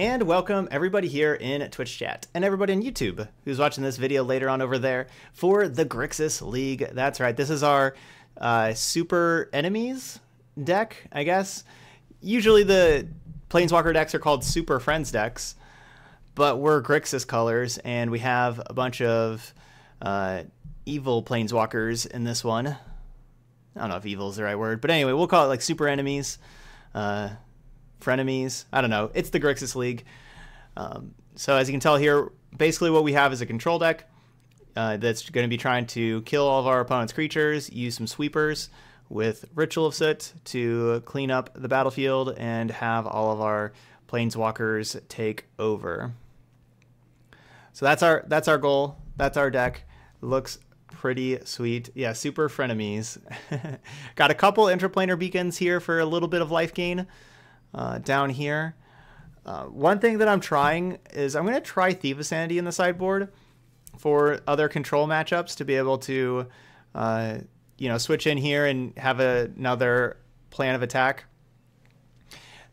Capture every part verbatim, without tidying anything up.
And welcome everybody here in Twitch chat and everybody on YouTube who's watching this video later on over there for the Grixis League. That's right, this is our uh, Super Enemies deck, I guess. Usually the Planeswalker decks are called Super Friends decks, but we're Grixis colors and we have a bunch of uh, evil Planeswalkers in this one. I don't know if evil is the right word, but anyway, we'll call it like Super Enemies. Uh, Frenemies. I don't know. It's the Grixis League. Um, so as you can tell here, basically what we have is a control deck uh, that's going to be trying to kill all of our opponent's creatures, use some sweepers with Ritual of Soot to clean up the battlefield and have all of our Planeswalkers take over. So that's our that's our goal. That's our deck. Looks pretty sweet. Yeah, Super Frenemies. Got a couple Interplanar Beacons here for a little bit of life gain. Uh, down here. Uh, one thing that I'm trying is I'm going to try Thief of Sanity in the sideboard for other control matchups to be able to, uh, you know, switch in here and have a, another plan of attack.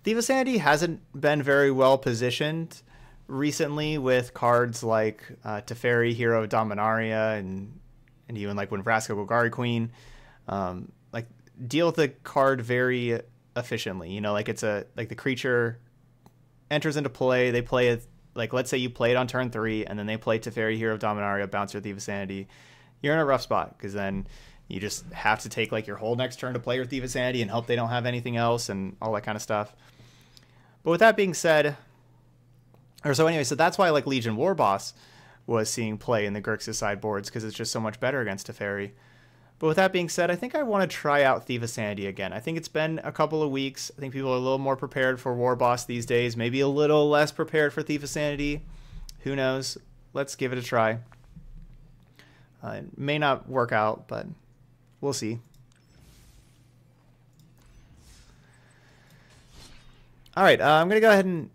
Thief of Sanity hasn't been very well positioned recently with cards like uh, Teferi, Hero of Dominaria, and, and even like when Vraska Golgari Queen. Um, like, deal with the card very efficiently, you know, like it's a like the creature enters into play, they play it, like let's say you play it on turn three and then they play Teferi, Hero of Dominaria, Bouncer, Thief of Sanity. You're in a rough spot because then you just have to take like your whole next turn to play your Thief of Sanity and hope they don't have anything else and all that kind of stuff. But with that being said, or so anyway, so that's why like Legion Warboss was seeing play in the Grixis sideboards because it's just so much better against Teferi. But with that being said, I think I want to try out Thief of Sanity again. I think it's been a couple of weeks. I think people are a little more prepared for Warboss these days. Maybe a little less prepared for Thief of Sanity. Who knows? Let's give it a try. Uh, it may not work out, but we'll see. All right, uh, I'm going to go ahead and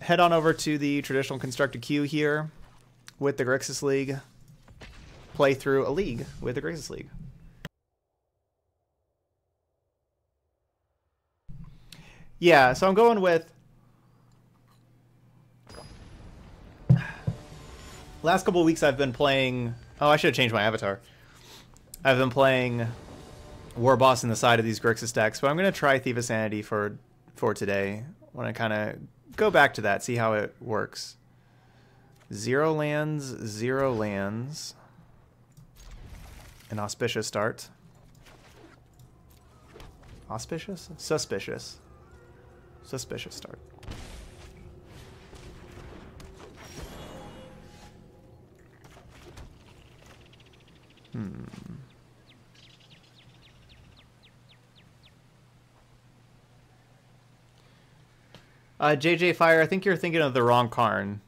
head on over to the traditional constructed queue here with the Grixis League. Play through a league with the Grixis League. Yeah, so I'm going with last couple of weeks I've been playing. Oh, I should have changed my avatar. I've been playing Warboss in the side of these Grixis decks, but I'm going to try Thief of Sanity for for today. I want to kind of go back to that, see how it works. Zero lands, zero lands. An auspicious start. Auspicious? Suspicious. Suspicious start. Hmm. Uh, J J Fire, I think you're thinking of the wrong Karn.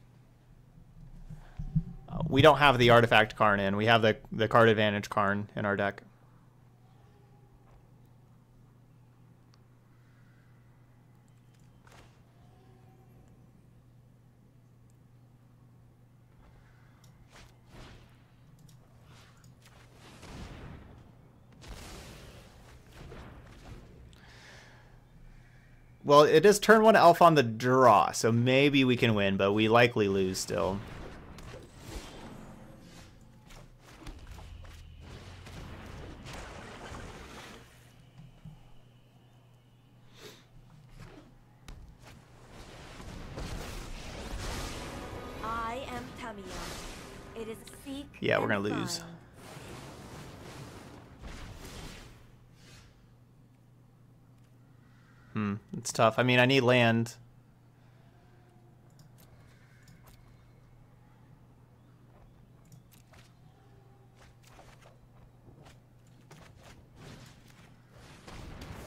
Uh, we don't have the artifact Karn in. We have the, the card advantage Karn in our deck. Well, it is turn one elf on the draw, so maybe we can win, but we likely lose still. I am Tamiya. It is seek. Yeah, we're gonna lose. Find. Hmm, it's tough. I mean, I need land.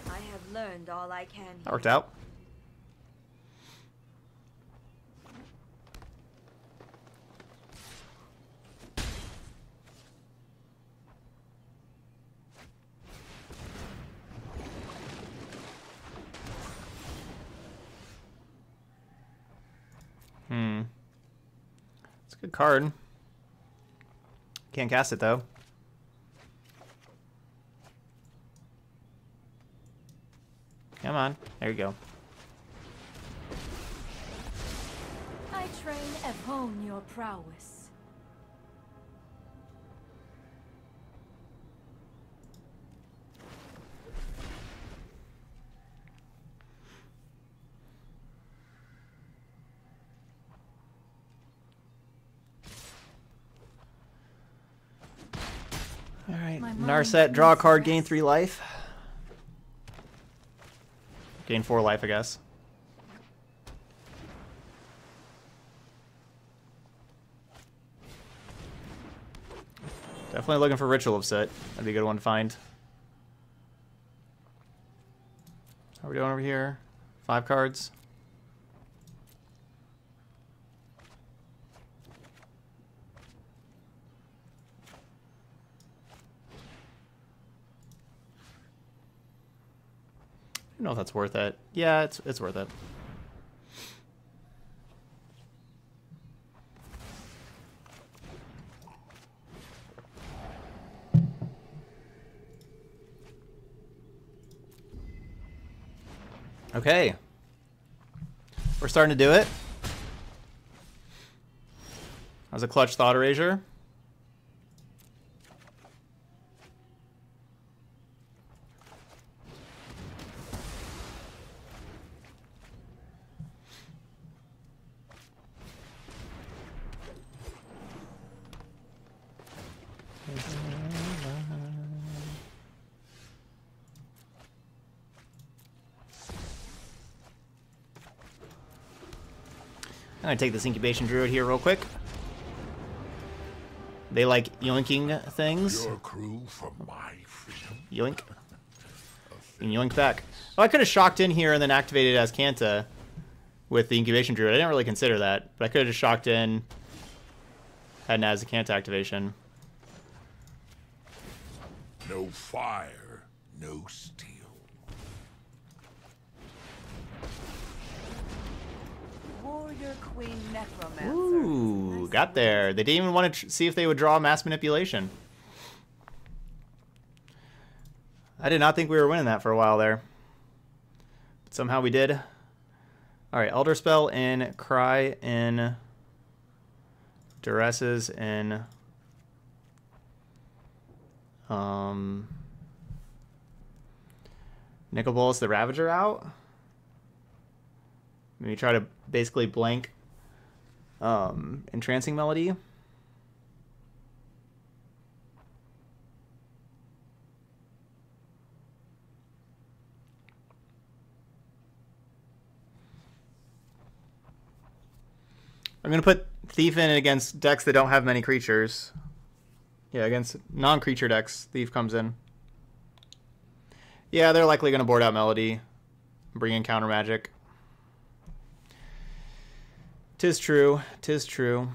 I have learned all I can. That worked out. Hmm. It's a good card. Can't cast it, though. Come on. There you go. I train upon your prowess. All right, Narset, draw a card, gain three life. Gain four life, I guess. Definitely looking for Ritual of Soot. That'd be a good one to find. How are we doing over here? Five cards. I don't know if that's worth it. Yeah, it's it's worth it. Okay. We're starting to do it. That was a clutch Thought Erasure. I'm gonna take this Incubation Druid here real quick. They like yoinking things. Your crew for my freedom. Yoink. And yoink back. Oh, I could have shocked in here and then activated as Kanta with the Incubation Druid. I didn't really consider that, but I could have just shocked in, had an as Kanta activation. No fire, no steel. Queen Necromancer. Ooh, got there. They didn't even want to tr see if they would draw Mass Manipulation. I did not think we were winning that for a while there. But somehow we did. Alright, Elder Spell in, Cry in, Duresses in. Um, Nicol Bolas, the Ravager out. Maybe try to basically blank um, Entrancing Melody. I'm going to put Thief in against decks that don't have many creatures. Yeah, against non-creature decks, Thief comes in. Yeah, they're likely going to board out Melody, bring in Counter Magic. Tis true, tis true.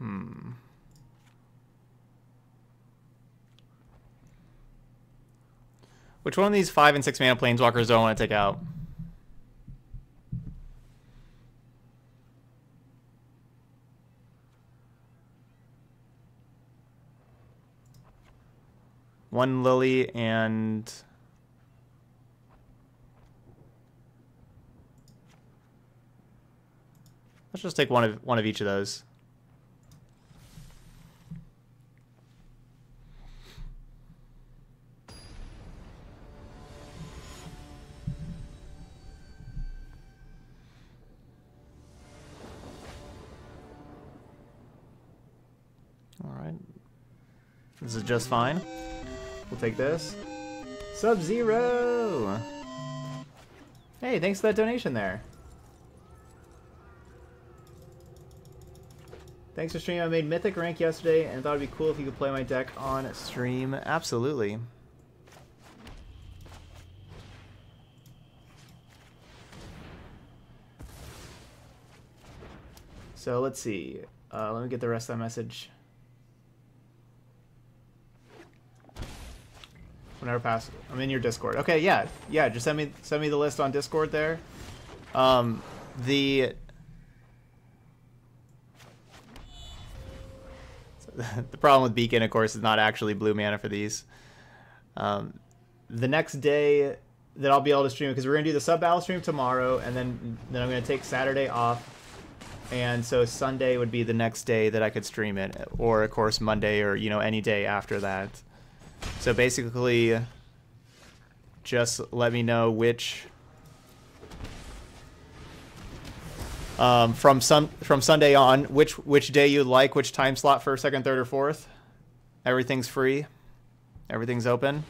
Hmm. Which one of these five and six mana planeswalkers do I want to take out? One Lily and let's just take one of one of each of those. This is just fine. We'll take this. Sub-Zero! Hey, thanks for that donation there. Thanks for streaming. I made Mythic rank yesterday and thought it'd be cool if you could play my deck on stream. Absolutely. So let's see. Uh, let me get the rest of that message. whenever pass. I'm in your Discord. Okay, yeah, yeah. Just send me send me the list on Discord there. Um, the the problem with Beacon, of course, is not actually blue mana for these. Um, the next day that I'll be able to stream, because we're gonna do the sub battle stream tomorrow, and then then I'm gonna take Saturday off. And so Sunday would be the next day that I could stream it, or of course Monday, or you know, any day after that. So basically, just let me know which um, from sun from Sunday on, which which day you'd like, which time slot, first, second, third, or fourth. Everything's free, everything's open,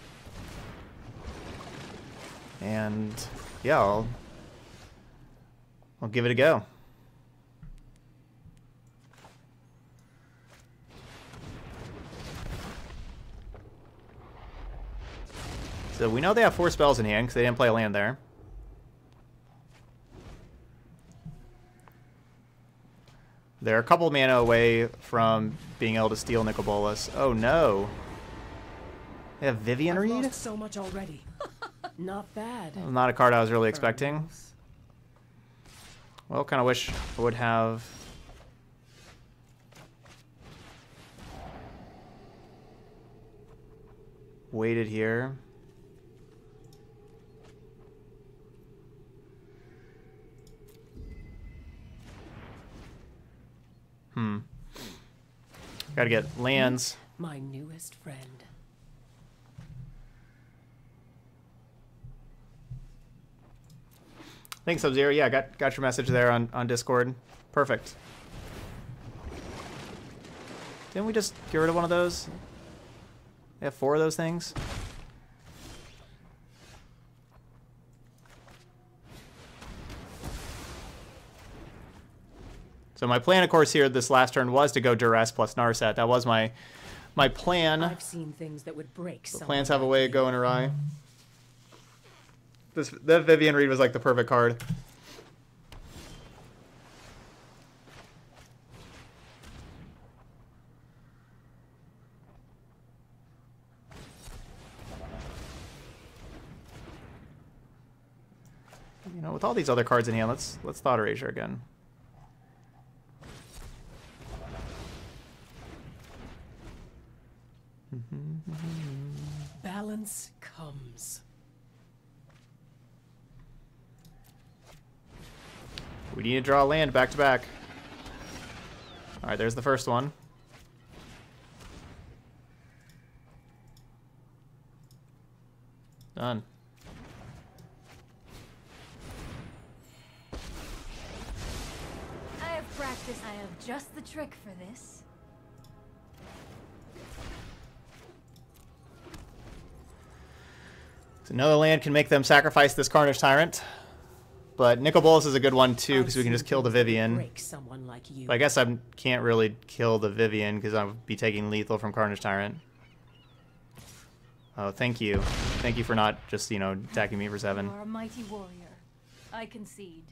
and yeah, I'll I'll give it a go. So we know they have four spells in hand because they didn't play a land there. They're a couple mana away from being able to steal Nicol Bolas. Oh no! They have Vivian Reed? I've lost so much already. Not bad. Not a card I was really expecting. Well, kind of wish I would have. Waited here. Hmm. Gotta get lands. My newest friend. Thanks, Sub-Zero. Yeah, got got your message there on, on Discord. Perfect. Didn't we just get rid of one of those? They have four of those things. So my plan, of course, here this last turn was to go Duress plus Narset. That was my my plan. I've seen things that would break. But plans have a way of going awry. This that Vivian Reed was like the perfect card. You know, with all these other cards in hand, let's let's Thought Erasure again. Balance comes. We need to draw land back to back. All right, there's the first one. Done. I have practiced. I have just the trick for this. Another land can make them sacrifice this Carnage Tyrant, but Nicol Bolas is a good one too because we can just kill the Vivian. Like but I guess I can't really kill the Vivian because I'll be taking lethal from Carnage Tyrant. Oh, thank you, thank you for not just you know attacking me for seven. You are a mighty warrior. I concede.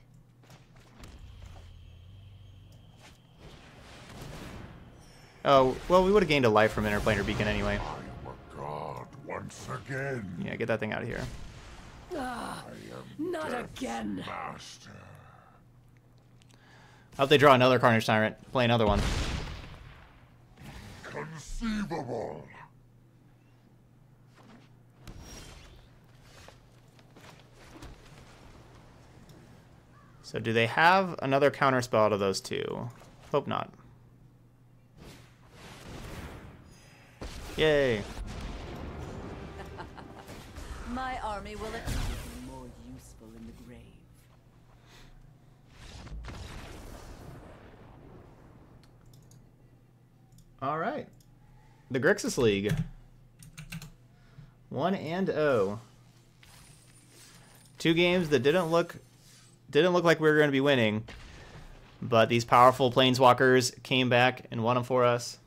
Oh well, we would have gained a life from Interplanar Beacon anyway. Once again. Yeah, get that thing out of here. Ah, not again. Master. I hope they draw another Carnage Tyrant. Play another one. Conceivable. So do they have another counterspell out of those two? Hope not. Yay. My army will be more useful in the grave. All right, the Grixis League. One and oh. Two games that didn't look didn't look like we were going to be winning, but these powerful planeswalkers came back and won them for us.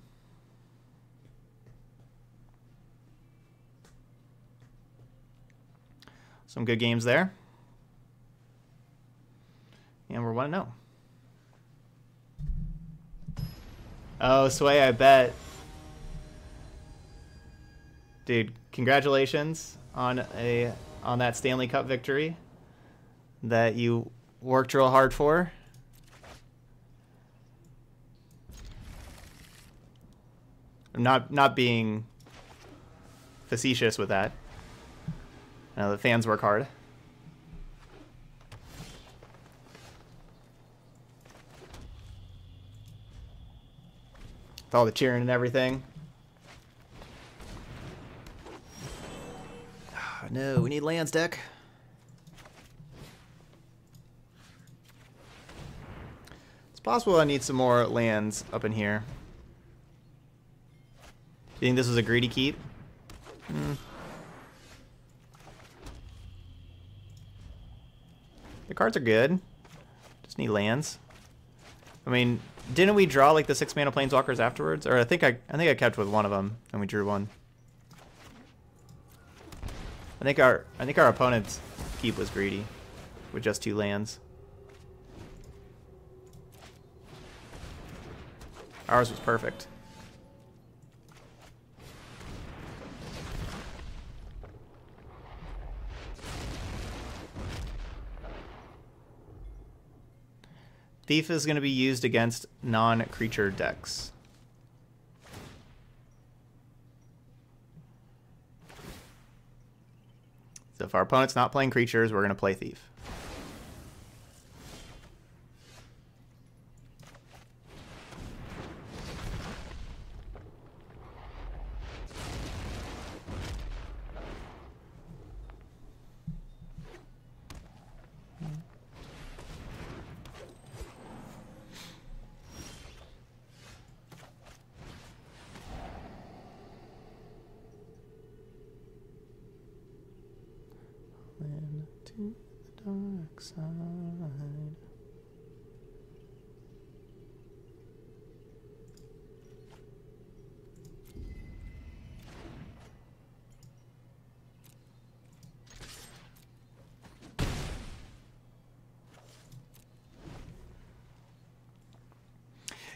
Some good games there. And we're one to nothing. Oh, Sway, I bet. Dude, congratulations on a on that Stanley Cup victory that you worked real hard for. I'm not not being facetious with that. I know the fans work hard. With all the cheering and everything. Oh, no, we need lands deck. It's possible I need some more lands up in here. You think this was a greedy keep? Mm. The cards are good. Just need lands. I mean, didn't we draw like the six mana planeswalkers afterwards? Or I think I, I think I kept with one of them, and we drew one. I think our, I think our opponent's keep was greedy, with just two lands. Ours was perfect. Thief is going to be used against non-creature decks. So if our opponent's not playing creatures, we're going to play Thief.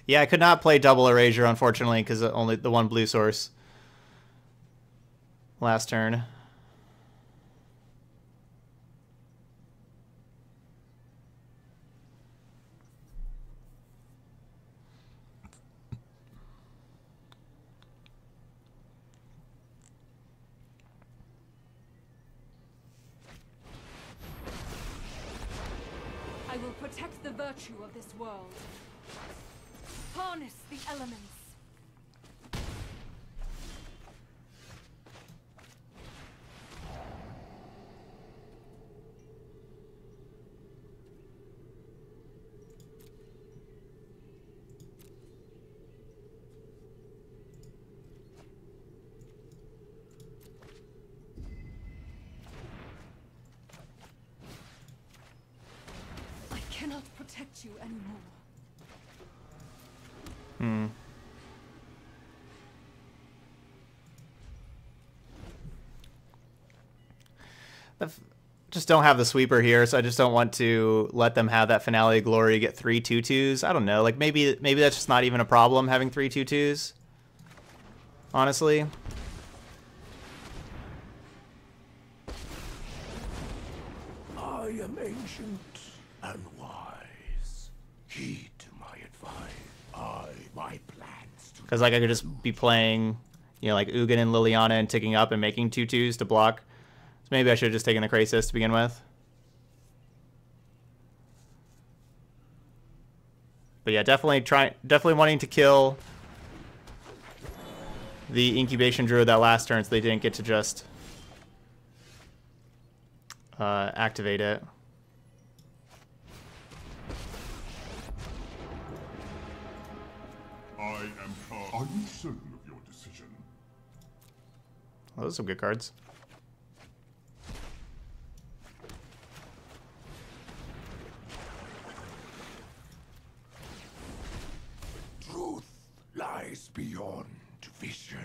Yeah, I could not play Double Erasure, unfortunately, because only the one blue source last turn. I will protect the virtue of this world. Harness the elements. I cannot protect you anymore. Hmm. I just don't have the sweeper here, so I just don't want to let them have that finale of glory, get three two twos. I don't know. Like maybe maybe that's just not even a problem having three two twos. Honestly. I am ancient and wise. Heed my advice. Because like I could just be playing, you know, like Ugin and Liliana and ticking up and making two twos to block. So maybe I should have just taken the Krasis to begin with. But yeah, definitely trying, definitely wanting to kill the Incubation Druid that last turn, so they didn't get to just uh, activate it. Are you certain of your decision? Well, those are some good cards. Truth lies beyond vision.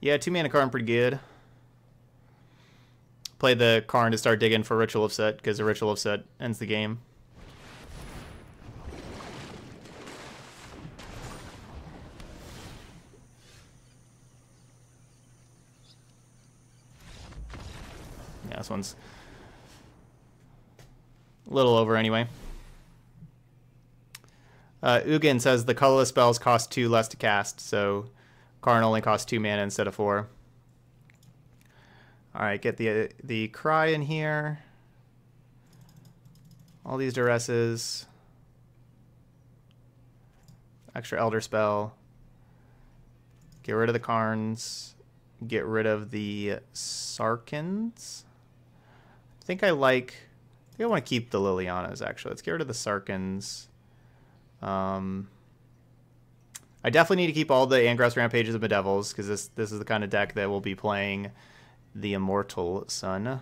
Yeah, two mana Karn, pretty good. Play the Karn to start digging for Ritual of Soot, because the Ritual of Soot ends the game. Yeah, this one's a little over anyway. Uh, Ugin says the colorless spells cost two less to cast, so Karn only costs two mana instead of four. All right, get the the Cry in here. All these Duresses. Extra Elder Spell. Get rid of the Karns. Get rid of the Sarkhans. I think I like... I think I want to keep the Lilianas, actually. Let's get rid of the Sarkhans. Um, I definitely need to keep all the Angrath Rampages and Bedevils, because this, this is the kind of deck that will be playing the Immortal Sun.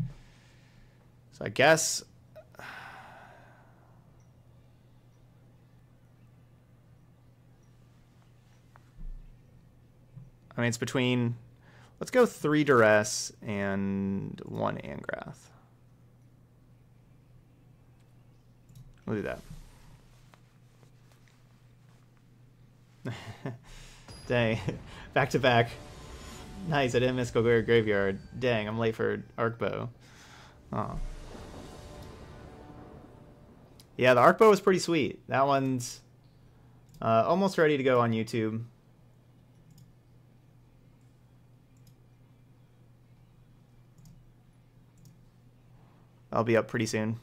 So I guess... I mean, it's between... Let's go three Duress and one Angrath. We'll do that. Dang. Back to back. Nice, I didn't miss Golgari Graveyard. Dang, I'm late for Arcbow. Oh. Yeah, the Arcbow is pretty sweet. That one's uh, almost ready to go on YouTube. I'll be up pretty soon.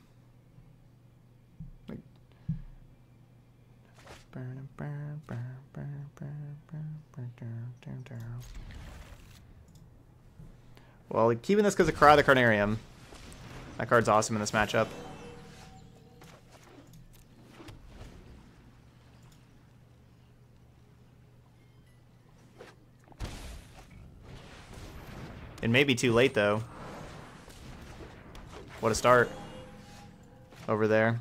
Well, keeping this because of Cry of the Carnarium. That card's awesome in this matchup. It may be too late, though. What a start over there.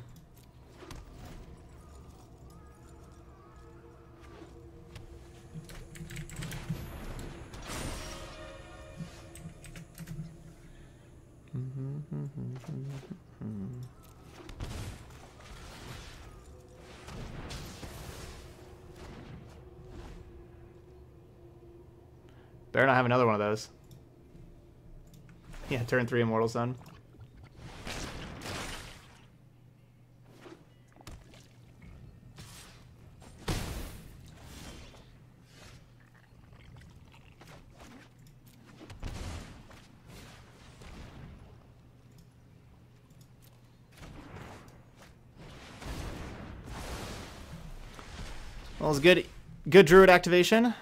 Better not have another one of those. Yeah, turn three Immortal Sun. Well, it's good, good Druid activation.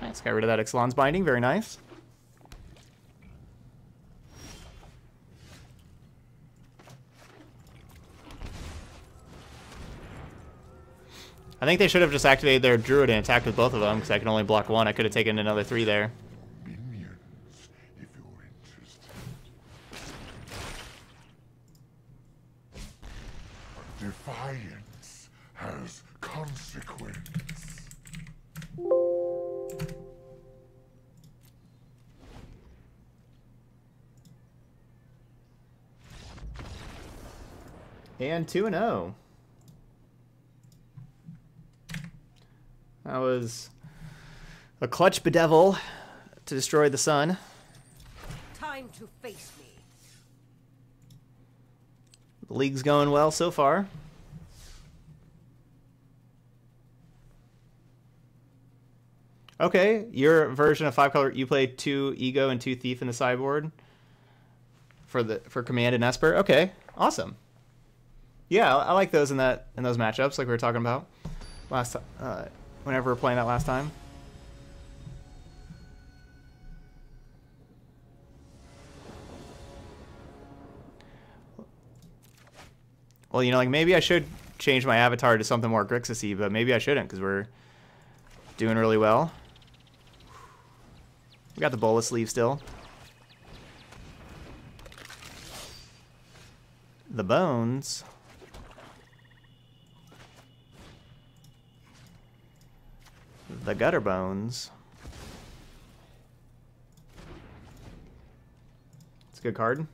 Let's get rid of that Ixalan's Binding. Very nice. I think they should have just activated their Druid and attacked with both of them, because I can only block one. I could have taken another three there. And two and oh. That was a clutch Bedevil to destroy the sun. Time to face me. The league's going well so far. Okay, your version of five color, you play two Ego and two Thief in the sideboard for the for Command and Esper. Okay, awesome. Yeah, I like those in that in those matchups, like we were talking about last uh, whenever we were playing that last time. Well, you know, like maybe I should change my avatar to something more Grixis-y, but maybe I shouldn't because we're doing really well. We got the Bolas sleeve still. The bones. the Gutterbones. It's a good card.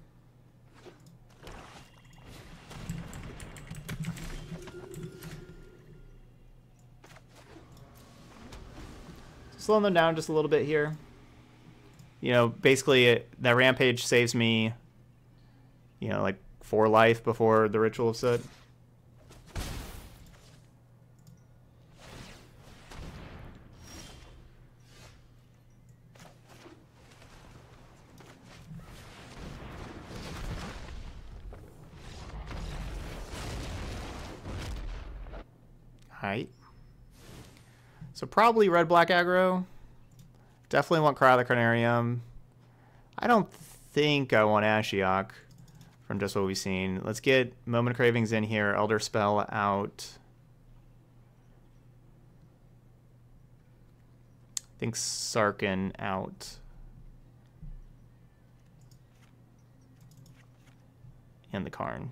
Slowing them down just a little bit here. You know, basically it, that Rampage saves me, you know, like four life before the Ritual of Soot. Alright. So probably red black aggro. Definitely want Cry of the Carnarium. I don't think I want Ashiok from just what we've seen. Let's get Moment of Cravings in here, Elder Spell out. I think Sarkhan out. And the Karn.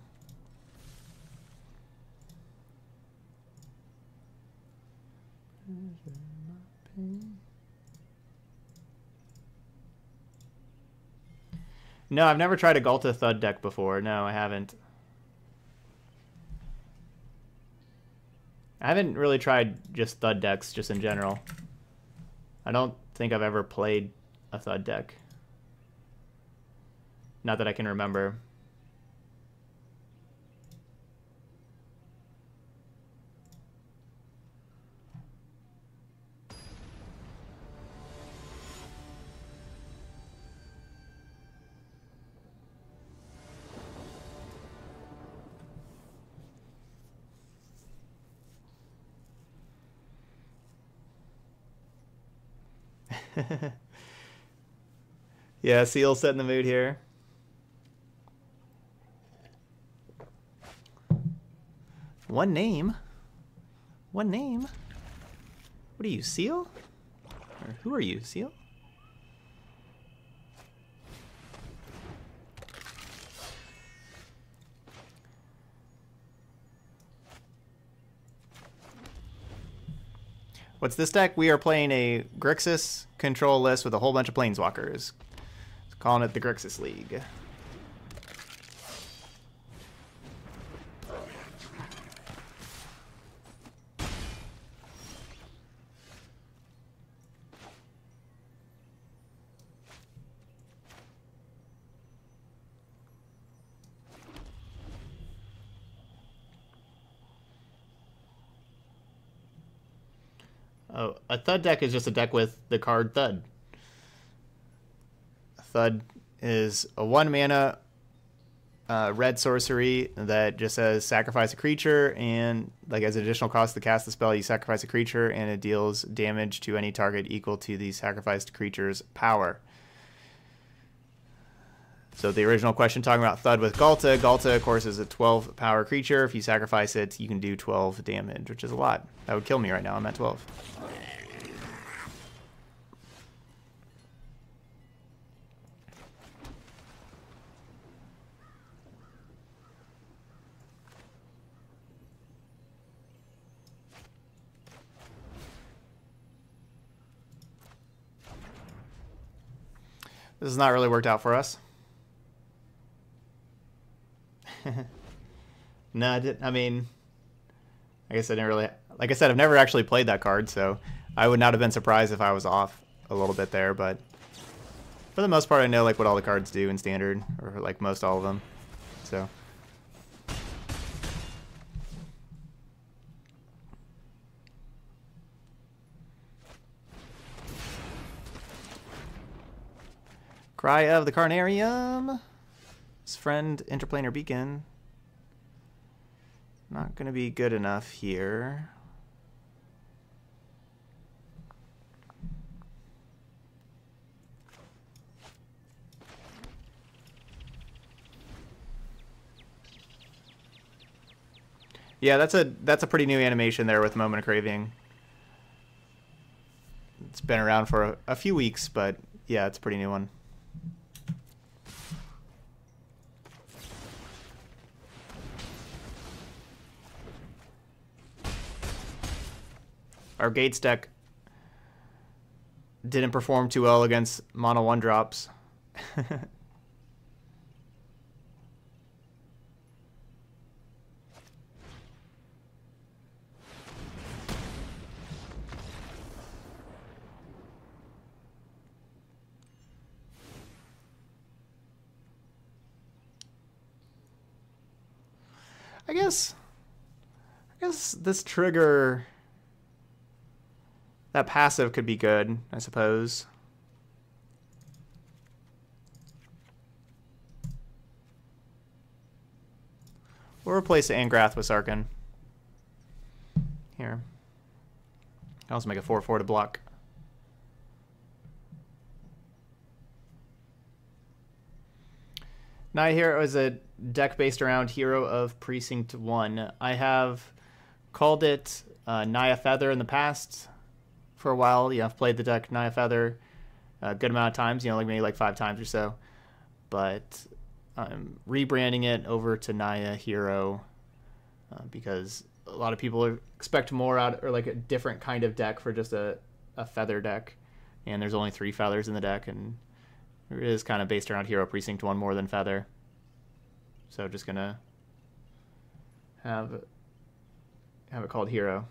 No, I've never tried a Galta Thud deck before. No, I haven't. I haven't really tried just Thud decks, just in general. I don't think I've ever played a Thud deck. Not that I can remember. Yeah, Seal setting the mood here. One name. One name. What are you, Seal? Or who are you, Seal? What's this deck? We are playing a Grixis control list with a whole bunch of Planeswalkers. Calling it the Grixis League. Oh, a Thud deck is just a deck with the card Thud. Thud is a one mana uh, red sorcery that just says sacrifice a creature, and like as an additional cost to cast the spell, you sacrifice a creature and it deals damage to any target equal to the sacrificed creature's power. So the original question talking about Thud with Galta, Galta of course is a twelve power creature. If you sacrifice it, you can do twelve damage, which is a lot. That would kill me right now. I'm at twelve. This has not really worked out for us. No, I didn't. I mean, I guess I didn't really. Like I said, I've never actually played that card, so I would not have been surprised if I was off a little bit there. But for the most part, I know like what all the cards do in Standard, or like most all of them. So. Cry of the Carnarium. His friend, Interplanar Beacon. Not going to be good enough here. Yeah, that's a that's a pretty new animation there with Moment of Craving. It's been around for a, a few weeks, but yeah, it's a pretty new one. Our Gates deck didn't perform too well against mono one drops. I guess, I guess this trigger, that passive could be good, I suppose. We'll replace the Angrath with Sarkhan. Here. I'll also make a four four to block. Night Hero is a deck based around Hero of Precinct one. I have called it uh, Naya Feather in the past for a while. You know, I've played the deck Naya Feather a good amount of times, you know, like maybe like five times or so. But I'm rebranding it over to Naya Hero uh, because a lot of people are, expect more out, or like a different kind of deck for just a, a feather deck. And there's only three feathers in the deck, and it is kind of based around Hero Precinct one more than Feather. So just going to have, have it called Hero.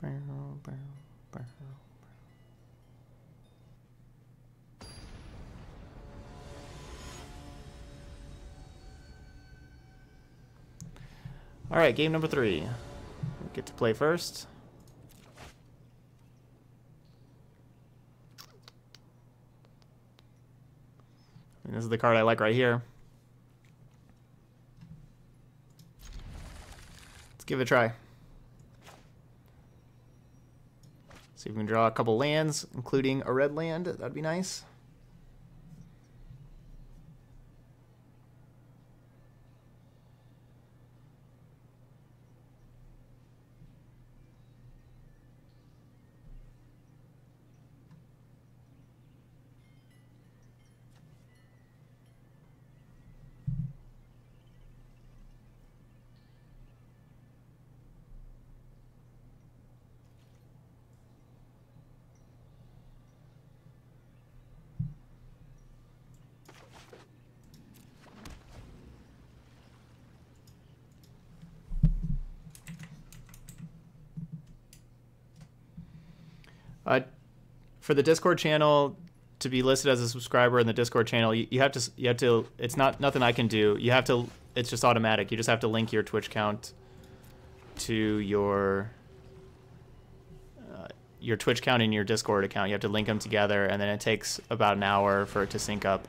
Barrel, barrel, barrel, barrel. All right, game number three. We get to play first. And this is the card I like right here. Let's give it a try. See if we can draw a couple lands, including a red land. That'd be nice. Uh, for the Discord channel to be listed as a subscriber in the Discord channel, you, you have to you have to it's not nothing I can do. You have to it's just automatic. You just have to link your Twitch account to your uh, your Twitch account and your Discord account. You have to link them together, and then it takes about an hour for it to sync up.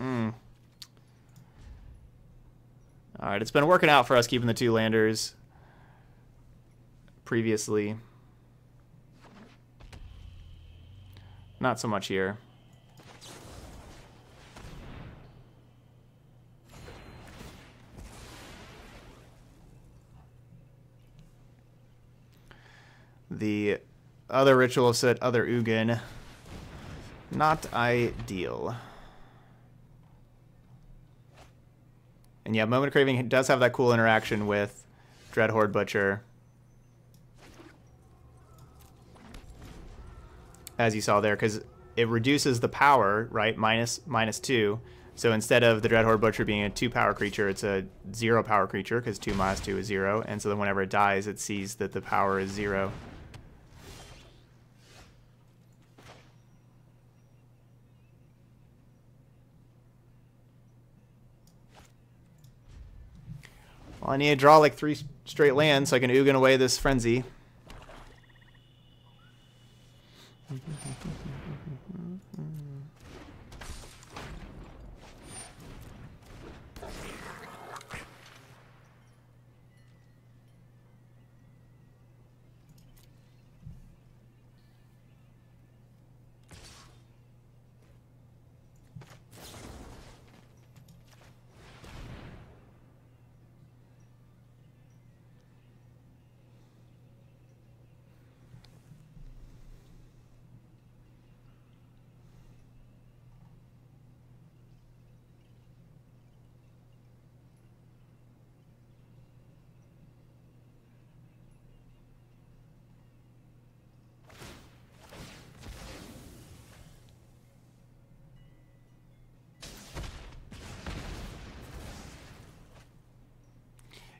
Mm. All right, it's been working out for us keeping the two landers previously. Not so much here. The other Ritual of Soot, other Ugin. Not ideal. And yeah, Moment of Craving does have that cool interaction with Dreadhorde Butcher, as you saw there, because it reduces the power, right? Minus, minus two. So instead of the Dreadhorde Butcher being a two power creature, it's a zero power creature, because two minus two is zero. And so then whenever it dies, it sees that the power is zero. Well, I need to draw like three straight lands so I can Ugin away this Frenzy.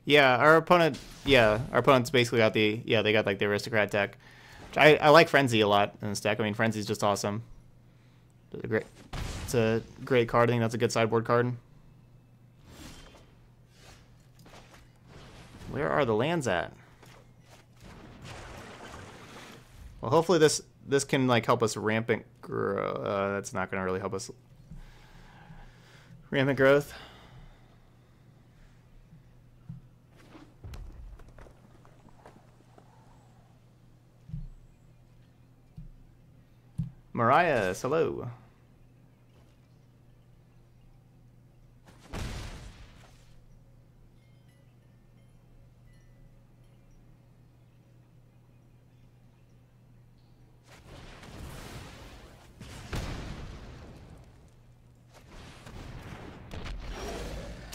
Yeah, our opponent. Yeah, our opponents basically got the. Yeah, they got like the aristocrat deck. I I like Frenzy a lot in this deck. I mean, Frenzy's just awesome. It's a great. It's a great card. I think that's a good sideboard card. Where are the lands at? Well, hopefully this this can like help us rampant grow. Uh, that's not going to really help us rampant growth. Mariah, hello.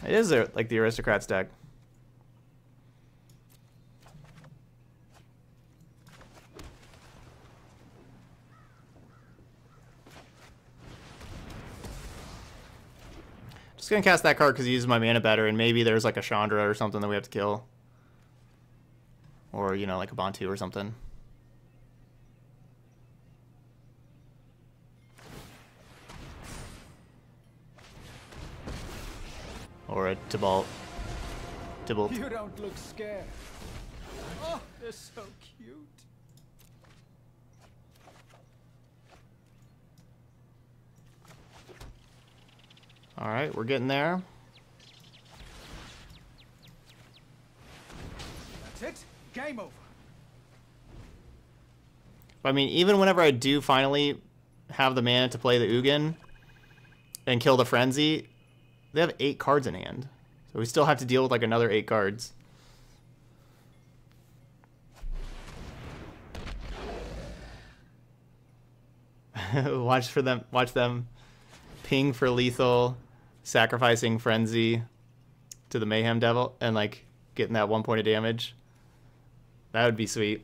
It is a, like the aristocrats deck. Just gonna cast that card because he uses my mana better, and maybe there's like a Chandra or something that we have to kill, or you know, like a Bantu or something. Or a Tibalt. Tibalt. You don't look scared. Oh, they're so cute. All right, we're getting there. That's it. Game over. But, I mean, even whenever I do finally have the mana to play the Ugin and kill the Frenzy, they have eight cards in hand, so we still have to deal with like another eight cards. Watch for them. Watch them. Ping for lethal, sacrificing Frenzy to the Mayhem Devil, and like getting that one point of damage. That would be sweet.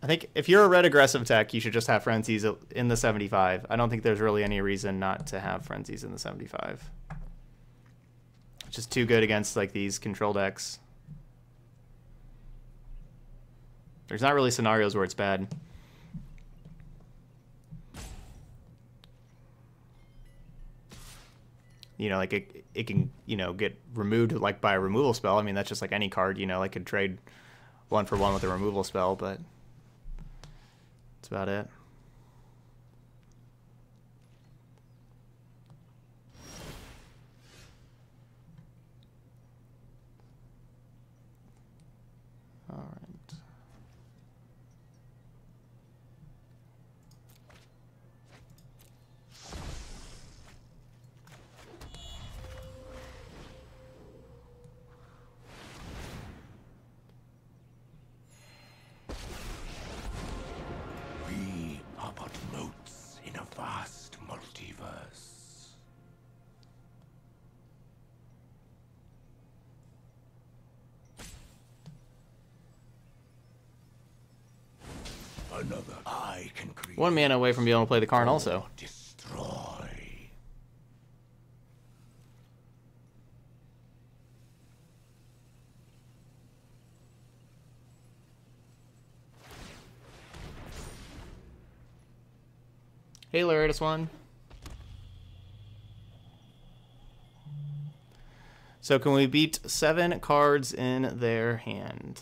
I think if you're a red aggressive tech, you should just have Frenzies in the seventy-five. I don't think there's really any reason not to have Frenzies in the seventy-five. It's just too good against like these control decks. There's not really scenarios where it's bad. You know, like it, it can, you know, get removed like by a removal spell. I mean, that's just like any card, you know, like could trade one for one with a removal spell, but that's about it. All right. Another I can create. One mana away from being able to play the Karn also. Destroy. Hey, Luritus One. So can we beat seven cards in their hand?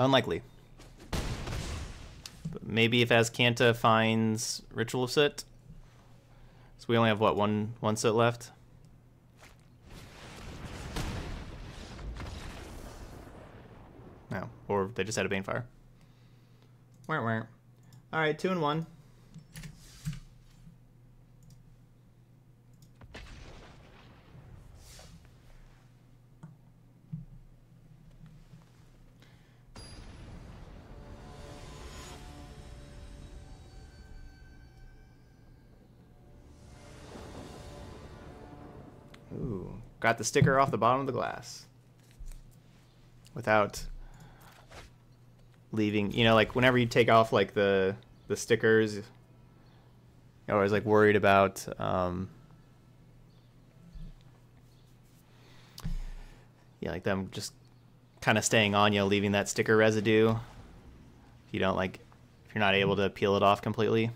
Unlikely. But maybe if Azcanta finds Ritual of Soot. So we only have, what, one, one Soot left? No. Or they just had a Banefire. Weren't, weren't. All right, two and one. Ooh, got the sticker off the bottom of the glass. Without leaving, you know, like whenever you take off like the the stickers, you know, I was like worried about um, yeah, like them just kind of staying on, you know, leaving that sticker residue. If you don't like, if you're not able to peel it off completely.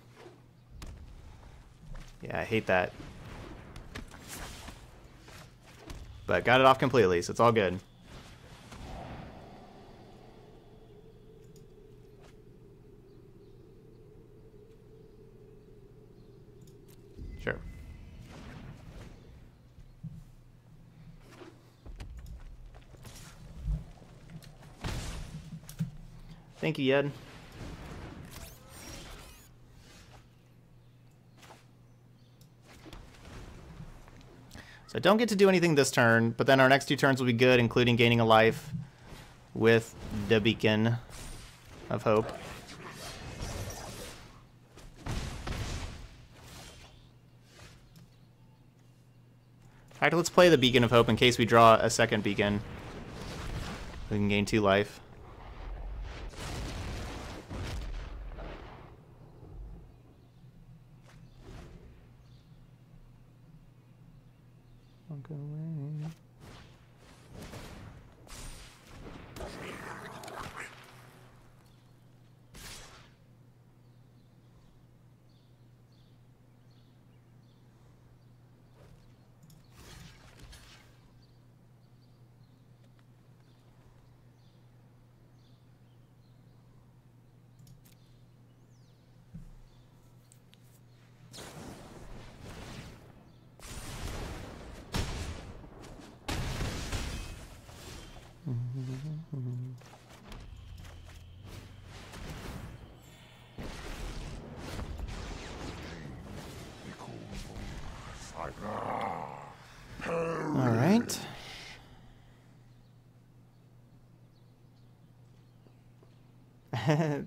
Yeah, I hate that. But got it off completely, so it's all good. Sure. Thank you, Yed. So don't get to do anything this turn, but then our next two turns will be good, including gaining a life with the Beacon of Hope. In fact, let's play the Beacon of Hope in case we draw a second beacon. We can gain two life.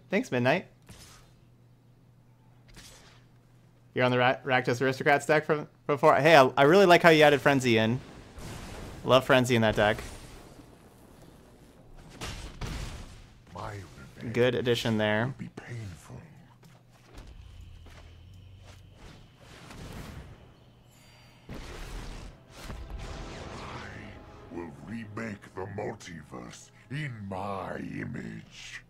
Thanks, Midnight. You're on the Ra Rakdos Aristocrat stack from before. Hey, I, I really like how you added Frenzy in. Love Frenzy in that deck. My good addition there. Be painful. I will remake the multiverse in my image.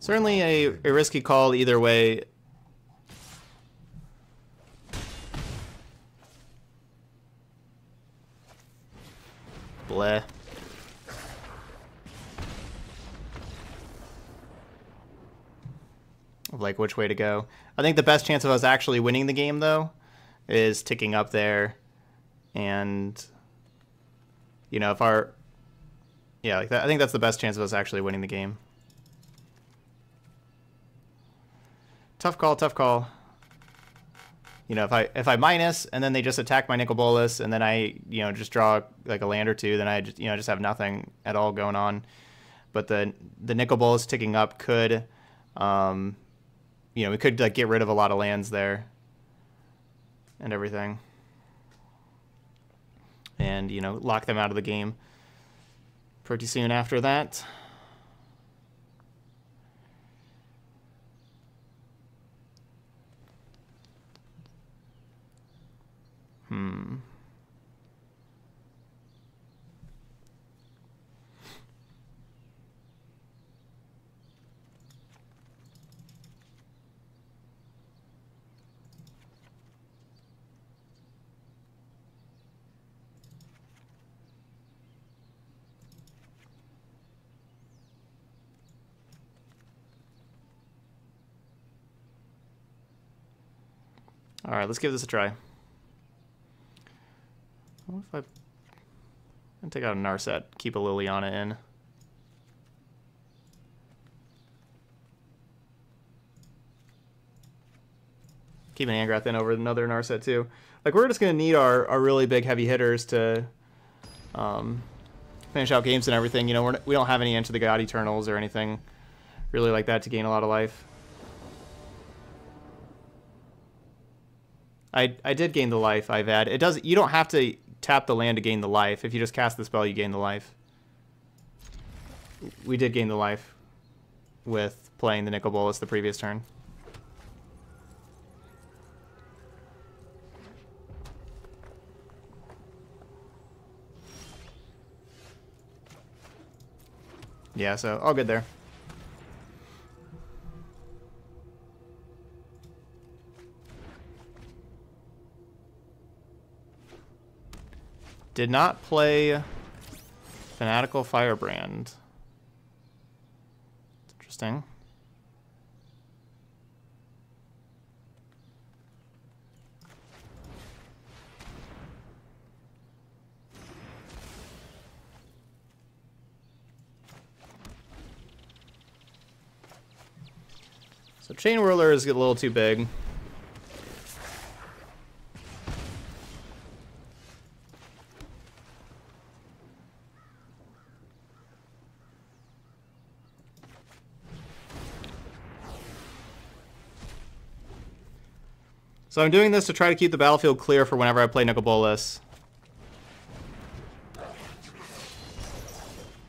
Certainly a, a risky call either way. Bleh. Like which way to go. I think the best chance of us actually winning the game though is ticking up there, and you know, if our yeah, like that, I think that's the best chance of us actually winning the game. Tough call, tough call. You know, if I if I minus and then they just attack my Nicol Bolas and then I, you know, just draw like a land or two, then I just, you know, just have nothing at all going on. But the the Nicol Bolas ticking up could, um, you know, we could like get rid of a lot of lands there and everything, and you know, lock them out of the game pretty soon after that. Hmm. All right, let's give this a try. What if I... I'm gonna take out a Narset, keep a Liliana in. keeping Angrath in over another Narset too. Like, we're just going to need our, our really big heavy hitters to um, finish out games and everything. You know, we're, we don't have any Enter the God-Eternals or anything really like that to gain a lot of life. I, I did gain the life, I've had. It does, you don't have to tap the land to gain the life. If you just cast the spell, you gain the life. We did gain the life with playing the Nicol Bolas the previous turn. Yeah, so all good there. Did not play Fanatical Firebrand. Interesting. So Chain Whirler is a little too big. So I'm doing this to try to keep the battlefield clear for whenever I play Nicol Bolas.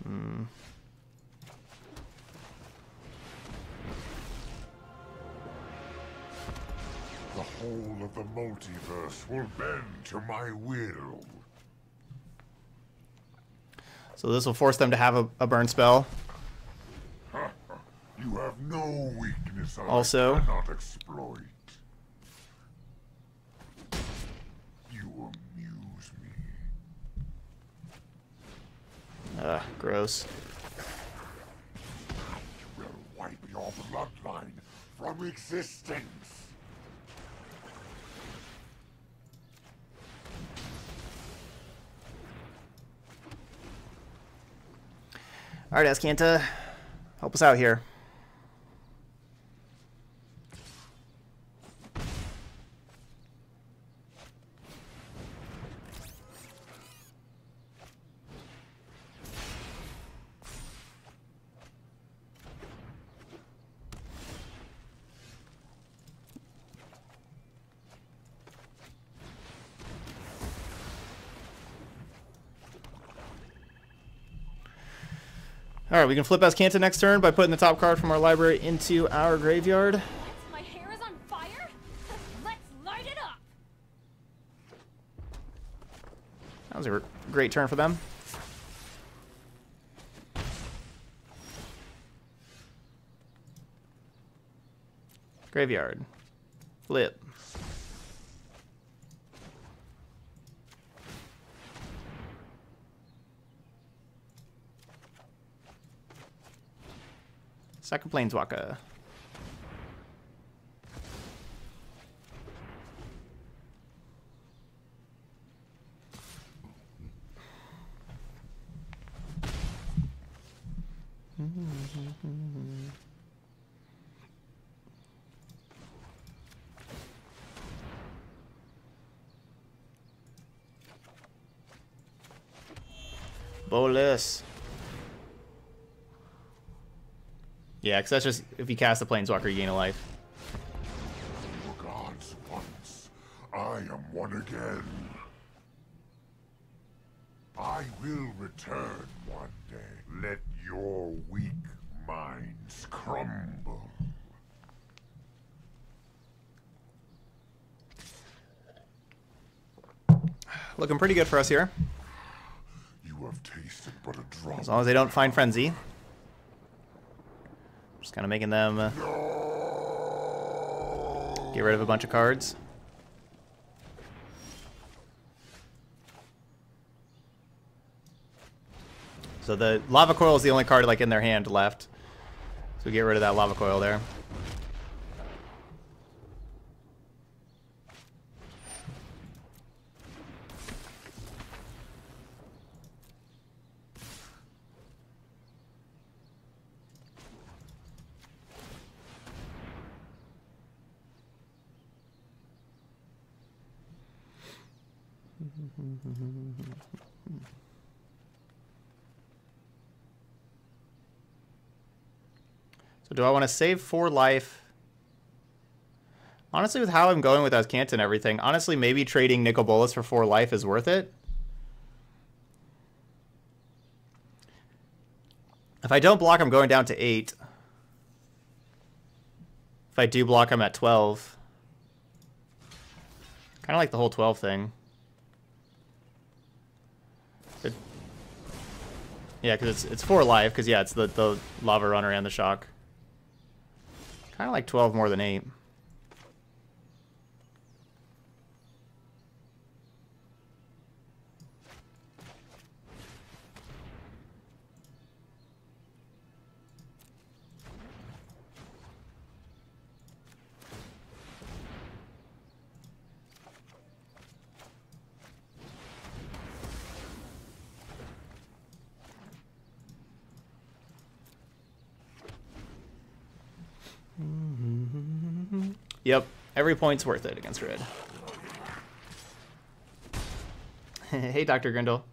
Hmm. The whole of the multiverse will bend to my will. So this will force them to have a, a burn spell. You have no weakness I also cannot exploit. Ugh, gross. I will wipe your bloodline from existence. Alright, Askanta, help us out here. Alright, we can flip Askanta next turn by putting the top card from our library into our graveyard. Yes, my hair is on fire. Let's light it up. That was a great turn for them. Graveyard. Flip. Second Planeswalker. Bolas. Yeah, because that's just, if you cast a Planeswalker, you gain a life. You were gods once. I am one again. I will return one day. Let your weak minds crumble. Looking pretty good for us here. You have tasted but a drop. As long as they don't find Frenzy. Just kind of making them uh, no. Get rid of a bunch of cards. So the Lava Coil is the only card like in their hand left. So we get rid of that Lava Coil there. So do I want to save for life? Honestly, with how I'm going with Azcant and everything, honestly, maybe trading Nicol Bolas for four life is worth it. If I don't block, I'm going down to eight. If I do block, I'm at twelve. Kind of like the whole twelve thing. It, yeah, because it's, it's four life, because, yeah, it's the, the Lava Runner and the Shock. Kind of like twelve more than eight. Yep, every point's worth it against red. Hey, Doctor Grindle.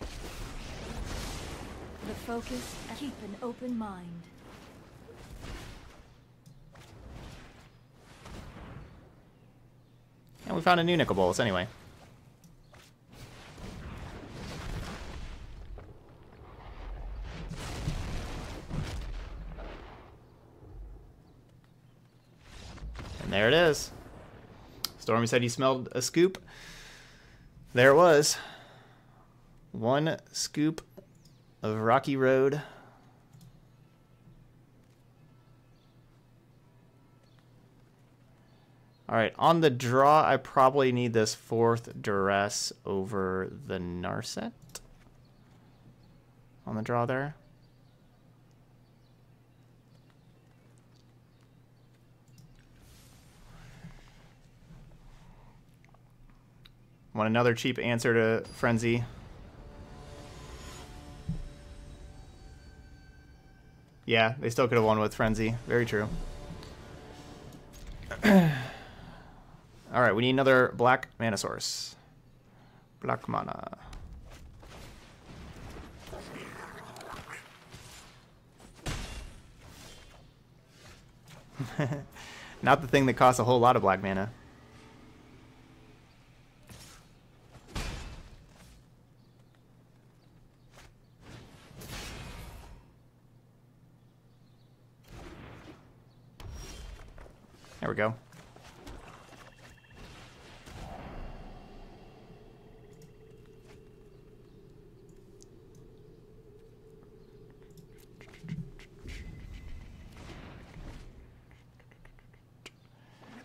The focus, keep an open mind. And we found a new Nicol Bolas anyway. There it is. Stormy said he smelled a scoop. There it was. One scoop of Rocky Road. All right, on the draw, I probably need this fourth Duress over the Narset. On the draw there. Want another cheap answer to Frenzy. Yeah, they still could have won with Frenzy. Very true. Alright, we need another black mana source. Black mana. Not the thing that costs a whole lot of black mana. There we go.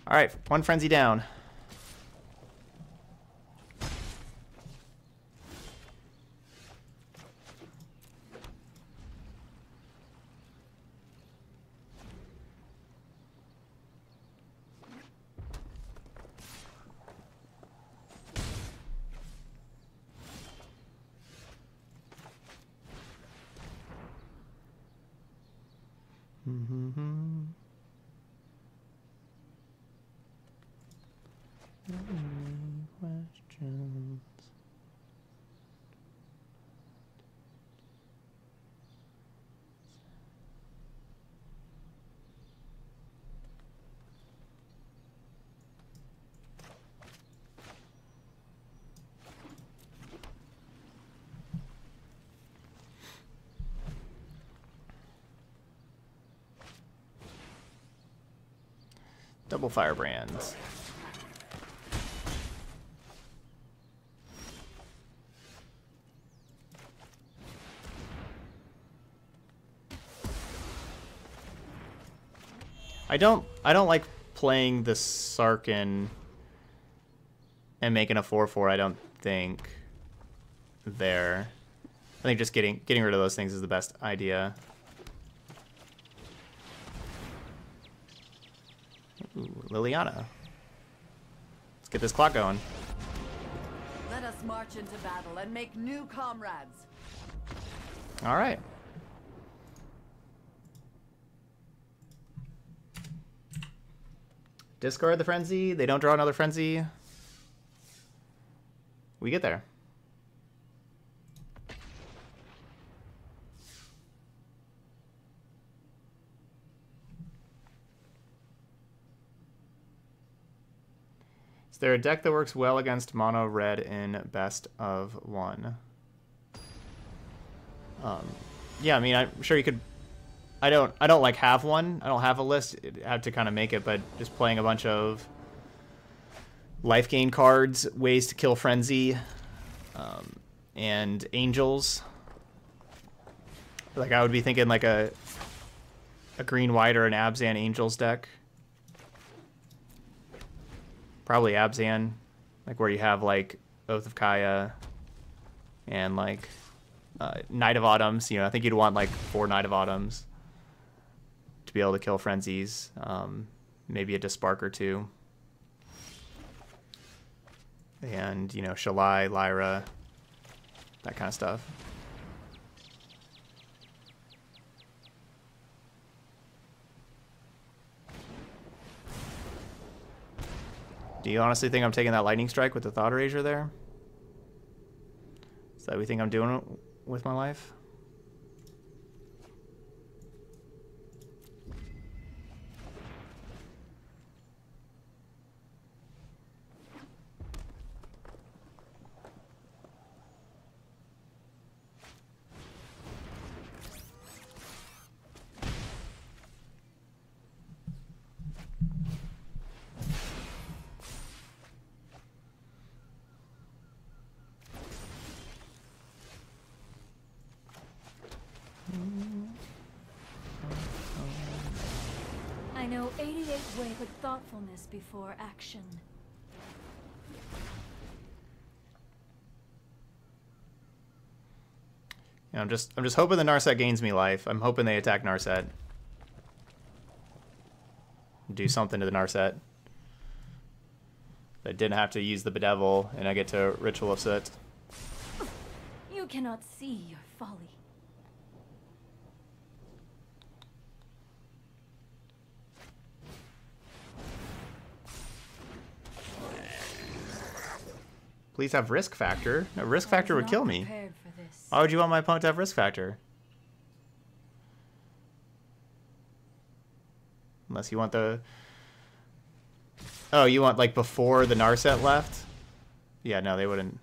All right, one Frenzy down. Double Firebrands. I don't I don't like playing the Sarkhan and making a four four, I don't think there. I think just getting getting rid of those things is the best idea. Liliana. Let's get this clock going. Let us march into battle and make new comrades. All right. Discard the Frenzy. They don't draw another Frenzy. We get there. Is there a deck that works well against mono red in best of one? Um, yeah, I mean, I'm sure you could. I don't. I don't like have one. I don't have a list. I have to kind of make it, but just playing a bunch of life gain cards, ways to kill Frenzy, um, and angels. Like I would be thinking like a a green white or an Abzan Angels deck. Probably Abzan, like where you have like Oath of Kaya and like uh, Knight of Autumns. You know, I think you'd want like four Knight of Autumns to be able to kill Frenzies. Um, maybe a Dispark or two. And, you know, Shalai, Lyra, that kind of stuff. Do you honestly think I'm taking that Lightning Strike with the Thought Erasure there? Is that what you think I'm doing with my life? Before action. Yeah, I'm just I'm just hoping the Narset gains me life. I'm hoping they attack Narset. Do something to the Narset. I didn't have to use the Bedevil, and I get to Ritual of Soot. You cannot see your folly. Please have Risk Factor. No, Risk Factor would kill me. Why would you want my opponent to have Risk Factor? Unless you want the... Oh, you want, like, before the Narset left? Yeah, no, they wouldn't.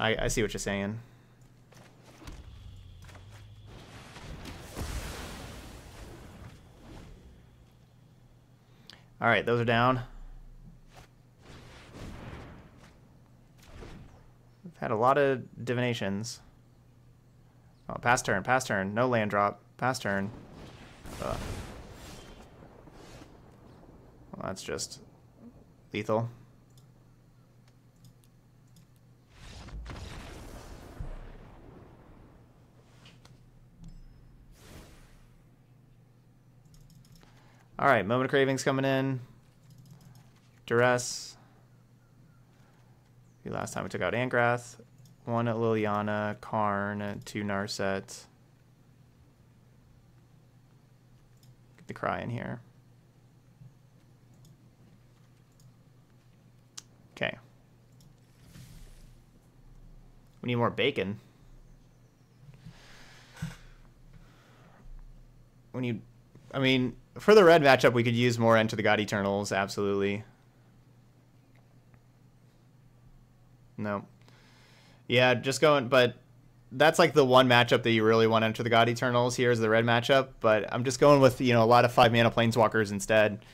I, I see what you're saying. All right, those are down. Had a lot of divinations. Oh, pass turn, pass turn. No land drop. Pass turn. Ugh. Well, that's just lethal. All right, Moment of Craving's coming in. Duress. Last time we took out Angrath, one at Liliana, Karn, two Narset. Get the Cry in here. Okay. We need more bacon. We need, I mean, for the red matchup, we could use more Enter the God-Eternals, absolutely. No. Yeah, just going, but that's like the one matchup that you really want to Enter the God Eternals. Here's the red matchup, but I'm just going with, you know, a lot of five mana planeswalkers instead.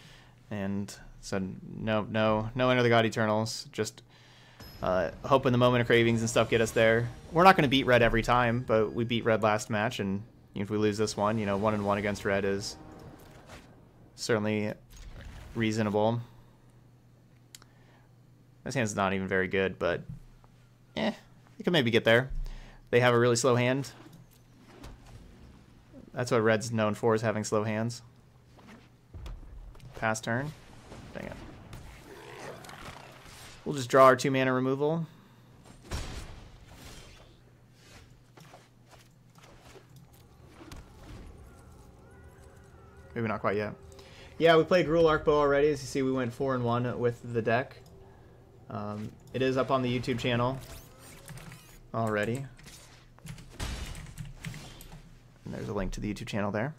And so no, no, no Enter the God Eternals. Just uh, hoping the Moment of Cravings and stuff get us there. We're not going to beat red every time, but we beat red last match, and if we lose this one, you know, one and one against red is certainly reasonable. This hand's not even very good, but eh, you can maybe get there. They have a really slow hand. That's what red's known for, is having slow hands. Pass turn. Dang it. We'll just draw our two mana removal. Maybe not quite yet. Yeah, we played Gruul Arcbow already. As you see, we went four and one with the deck. Um, it is up on the YouTube channel already. And there's a link to the YouTube channel there.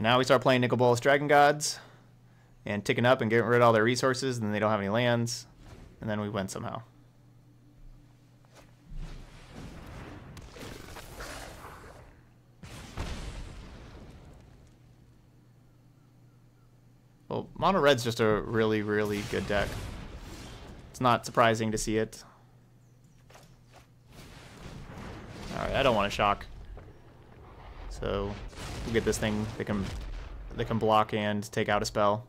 Now we start playing Nicol Bolas Dragon Gods and ticking up and getting rid of all their resources, and they don't have any lands, and then we win somehow. Well, Mono Red's just a really, really good deck. It's not surprising to see it. Alright, I don't want to shock. So we'll get this thing. They can, they can block and take out a spell.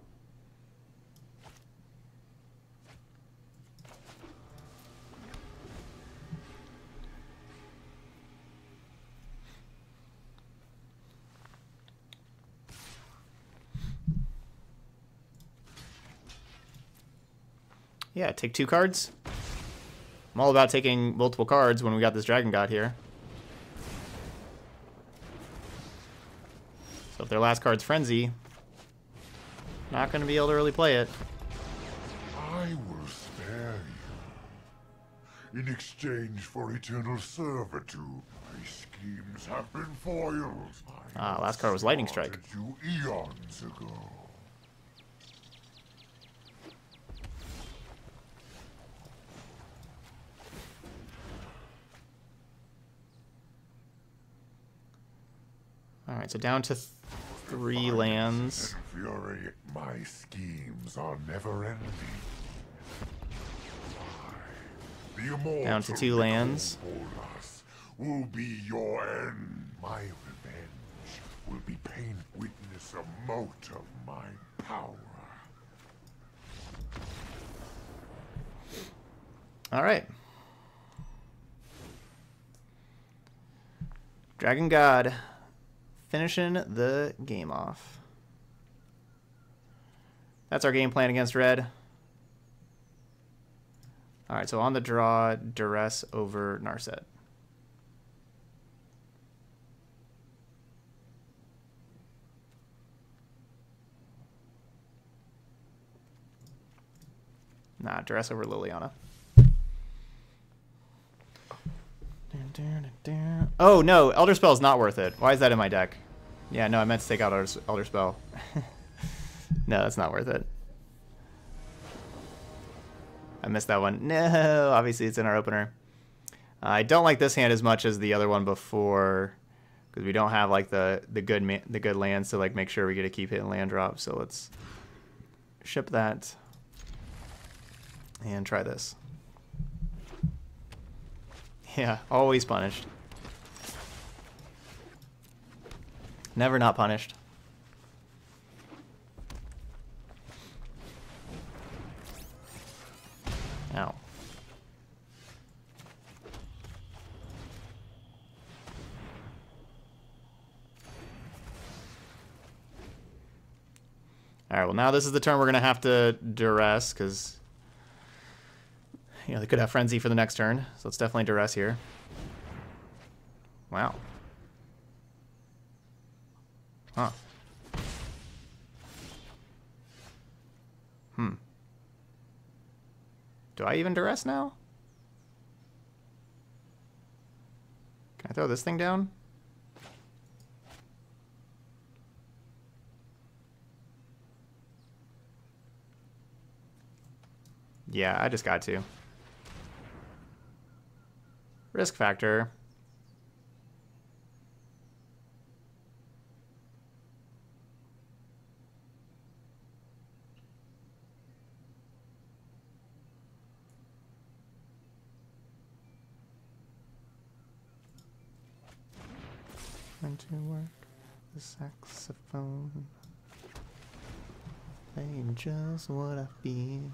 Yeah, take two cards. I'm all about taking multiple cards when we got this Dragon God here. So if their last card's Frenzy, not going to be able to really play it. I will spare you. In exchange for eternal servitude, my schemes have been foiled. Ah, last card was Lightning Strike. You eons ago. All right, so down to th three lands. Fury, my schemes are never ending. The down to two lands. Will be your end. My revenge will be pain. Witness a mote of my power. All right. Dragon God. Finishing the game off. That's our game plan against Red. All right, so on the draw, Duress over Narset. Nah, Duress over Liliana. Oh no, Elder Spell is not worth it. Why is that in my deck? Yeah, no, I meant to take out Elder Spell. No, that's not worth it. I missed that one. No, obviously it's in our opener. Uh, I don't like this hand as much as the other one before, because we don't have like the the good man, the good lands to like make sure we get to keep hitting land drops. So let's ship that and try this. Yeah, always punished. Never not punished. Ow. Alright, well now this is the turn we're going to have to Duress, because... you know, they could have Frenzy for the next turn, so it's definitely Duress here. Wow. Huh. Hmm. Do I even Duress now? Can I throw this thing down? Yeah, I just got to. Risk Factor. Went to work. the saxophone, playing just what I feel.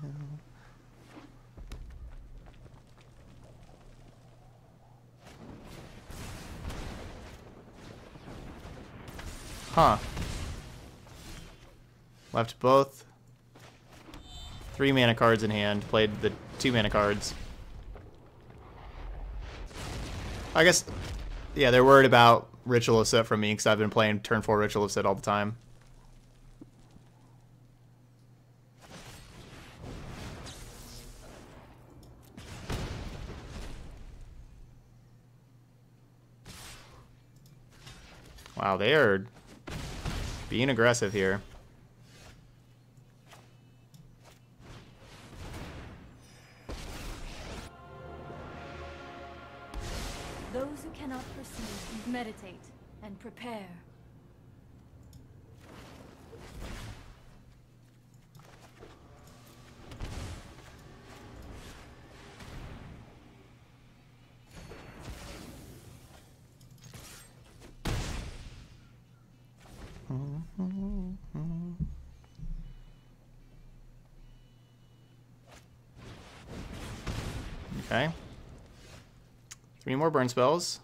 Huh. Left both three mana cards in hand, played the two mana cards. I guess, yeah, they're worried about Ritual of Soot from me because I've been playing turn four Ritual of Soot all the time. Wow, they are being aggressive here. Those who cannot proceed, meditate and prepare. Okay. Three more burn spells.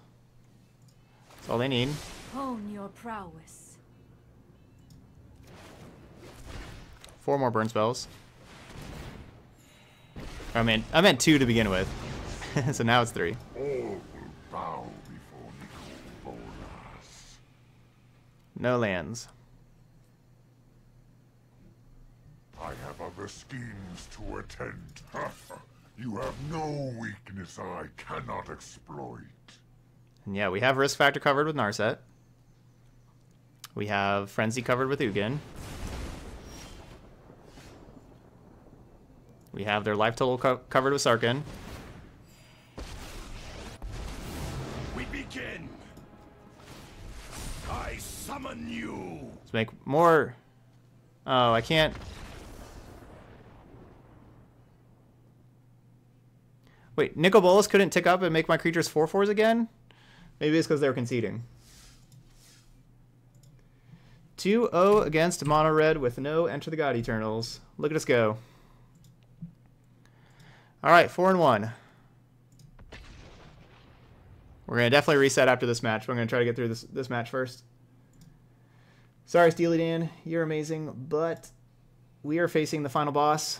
That's all they need. Hone your prowess. Four more burn spells. I mean, I meant two to begin with. So now it's three. All will bow before Nicol Bolas. No lands. I have other schemes to attend. You have no weakness I cannot exploit. And yeah, we have Risk Factor covered with Narset. We have Frenzy covered with Ugin. We have their life total co covered with Sarkhan. We begin. I summon you. Let's make more. Oh, I can't. Wait, Nicol Bolas couldn't tick up and make my creatures four fours again? Maybe it's because they were conceding. two oh against Mono Red with no Enter the God-Eternals. Look at us go. Alright, four and one. We're going to definitely reset after this match. We're going to try to get through this, this match first. Sorry, Steely Dan. You're amazing, but we are facing the final boss.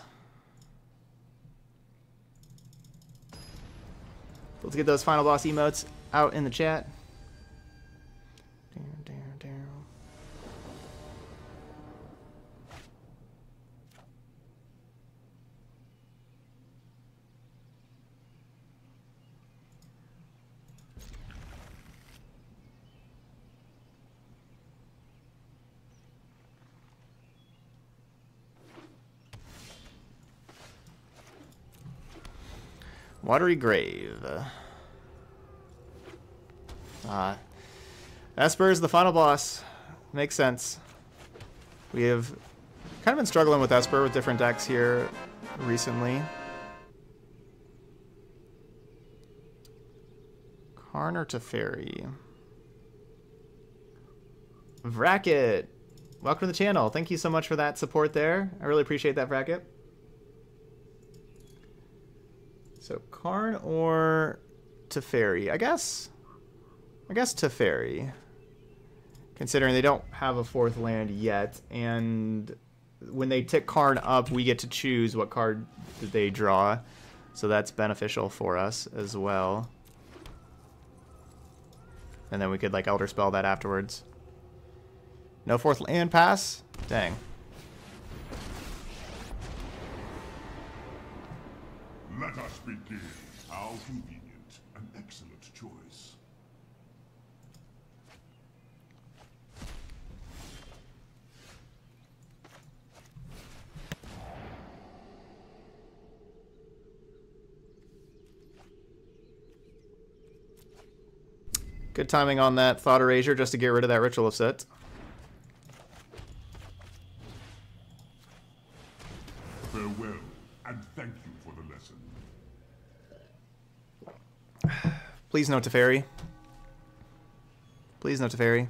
Let's get those final boss emotes out in the chat. Down, down, down. Watery Grave. Uh, Esper is the final boss. Makes sense. We have kind of been struggling with Esper with different decks here recently. Karn or Teferi? Vracket! Welcome to the channel. Thank you so much for that support there. I really appreciate that, Vracket. So Karn or Teferi? I guess... I guess Teferi, considering they don't have a fourth land yet, and when they tick Karn up, we get to choose what card they draw, so that's beneficial for us as well. And then we could, like, Elder Spell that afterwards. No fourth land pass? Dang. Let us begin. How convenient. An excellent choice. Good timing on that Thought Erasure just to get rid of that Ritual of Soot. Farewell, and thank you for the lesson. Please no Teferi. Please no Teferi.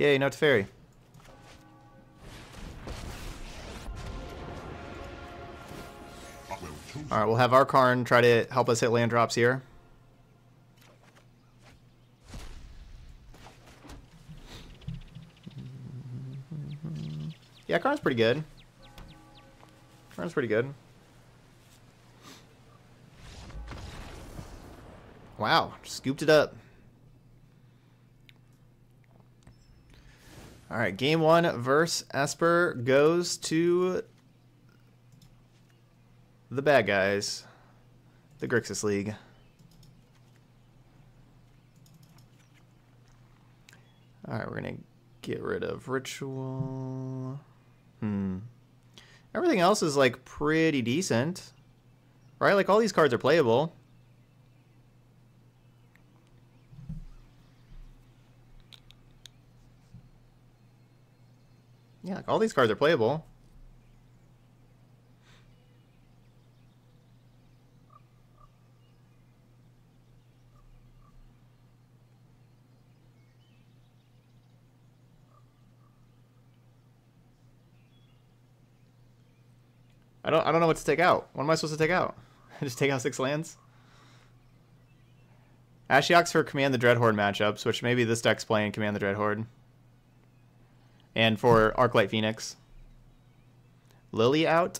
Yay, no Teferi. Alright, we'll have our Karn try to help us hit land drops here. Yeah, Karn's pretty good. Karn's pretty good. Wow, scooped it up. All right, game one versus Esper goes to the bad guys, the Grixis League. All right, we're gonna get rid of Ritual. Hmm. Everything else is like pretty decent, right? Like all these cards are playable. Yeah, like all these cards are playable. I don't I don't know what to take out. What am I supposed to take out? Just take out six lands? Ashiok's for Command the Dreadhorde matchups, which maybe this deck's playing Command the Dreadhorde. And for Arclight Phoenix. Lily out.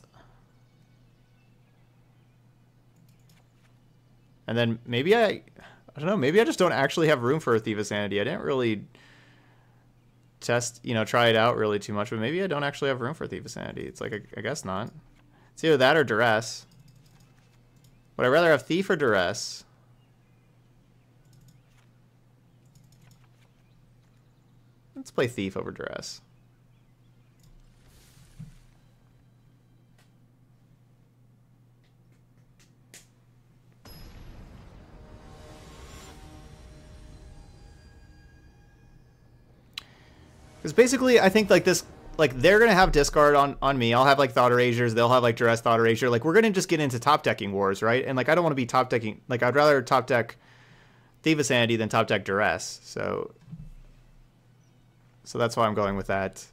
And then maybe I... I don't know. Maybe I just don't actually have room for a Thief of Sanity. I didn't really test, you know, try it out really too much. But maybe I don't actually have room for a Thief of Sanity. It's like, I, I guess not. It's either that or Duress. Would I rather have Thief or Duress? Let's play Thief over Duress. Because basically, I think like this, like they're gonna have discard on on me. I'll have like Thought Erasures. They'll have like Duress, Thought Erasure. Like we're gonna just get into top decking wars, right? And like I don't want to be top decking. Like I'd rather top deck Thief of Sanity than top deck Duress. So. So that's why I'm going with that.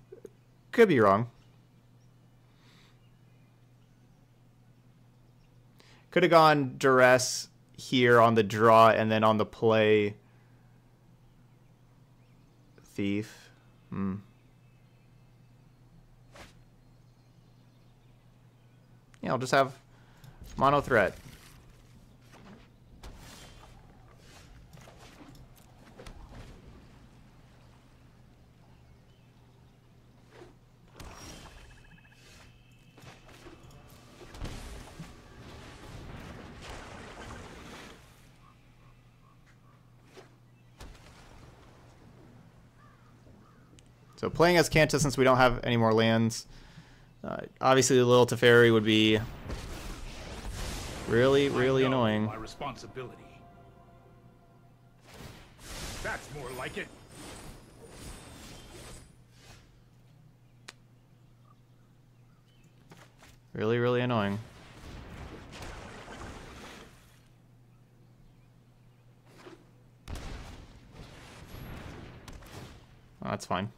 Could be wrong. Could have gone Duress here on the draw and then on the play Thief. Hmm. Yeah, I'll just have mono threat. So playing as Kanta since we don't have any more lands. Uh, obviously, the little Teferi would be really, really annoying. My responsibility. That's more like it. Really, really annoying. Oh, that's fine.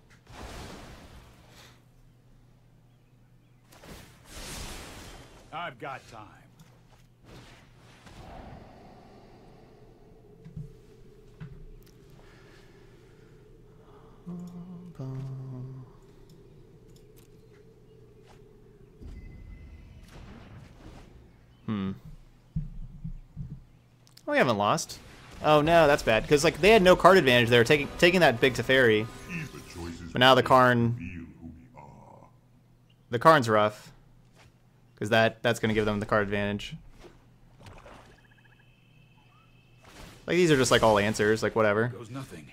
I've got time. Hmm. Oh, we haven't lost. Oh no, that's bad. Because like they had no card advantage. They were taking taking that big Teferi. But now the Karn. The Karn's rough. Because that, that's going to give them the card advantage. Like, these are just, like, all answers. Like, whatever. Goes nothing.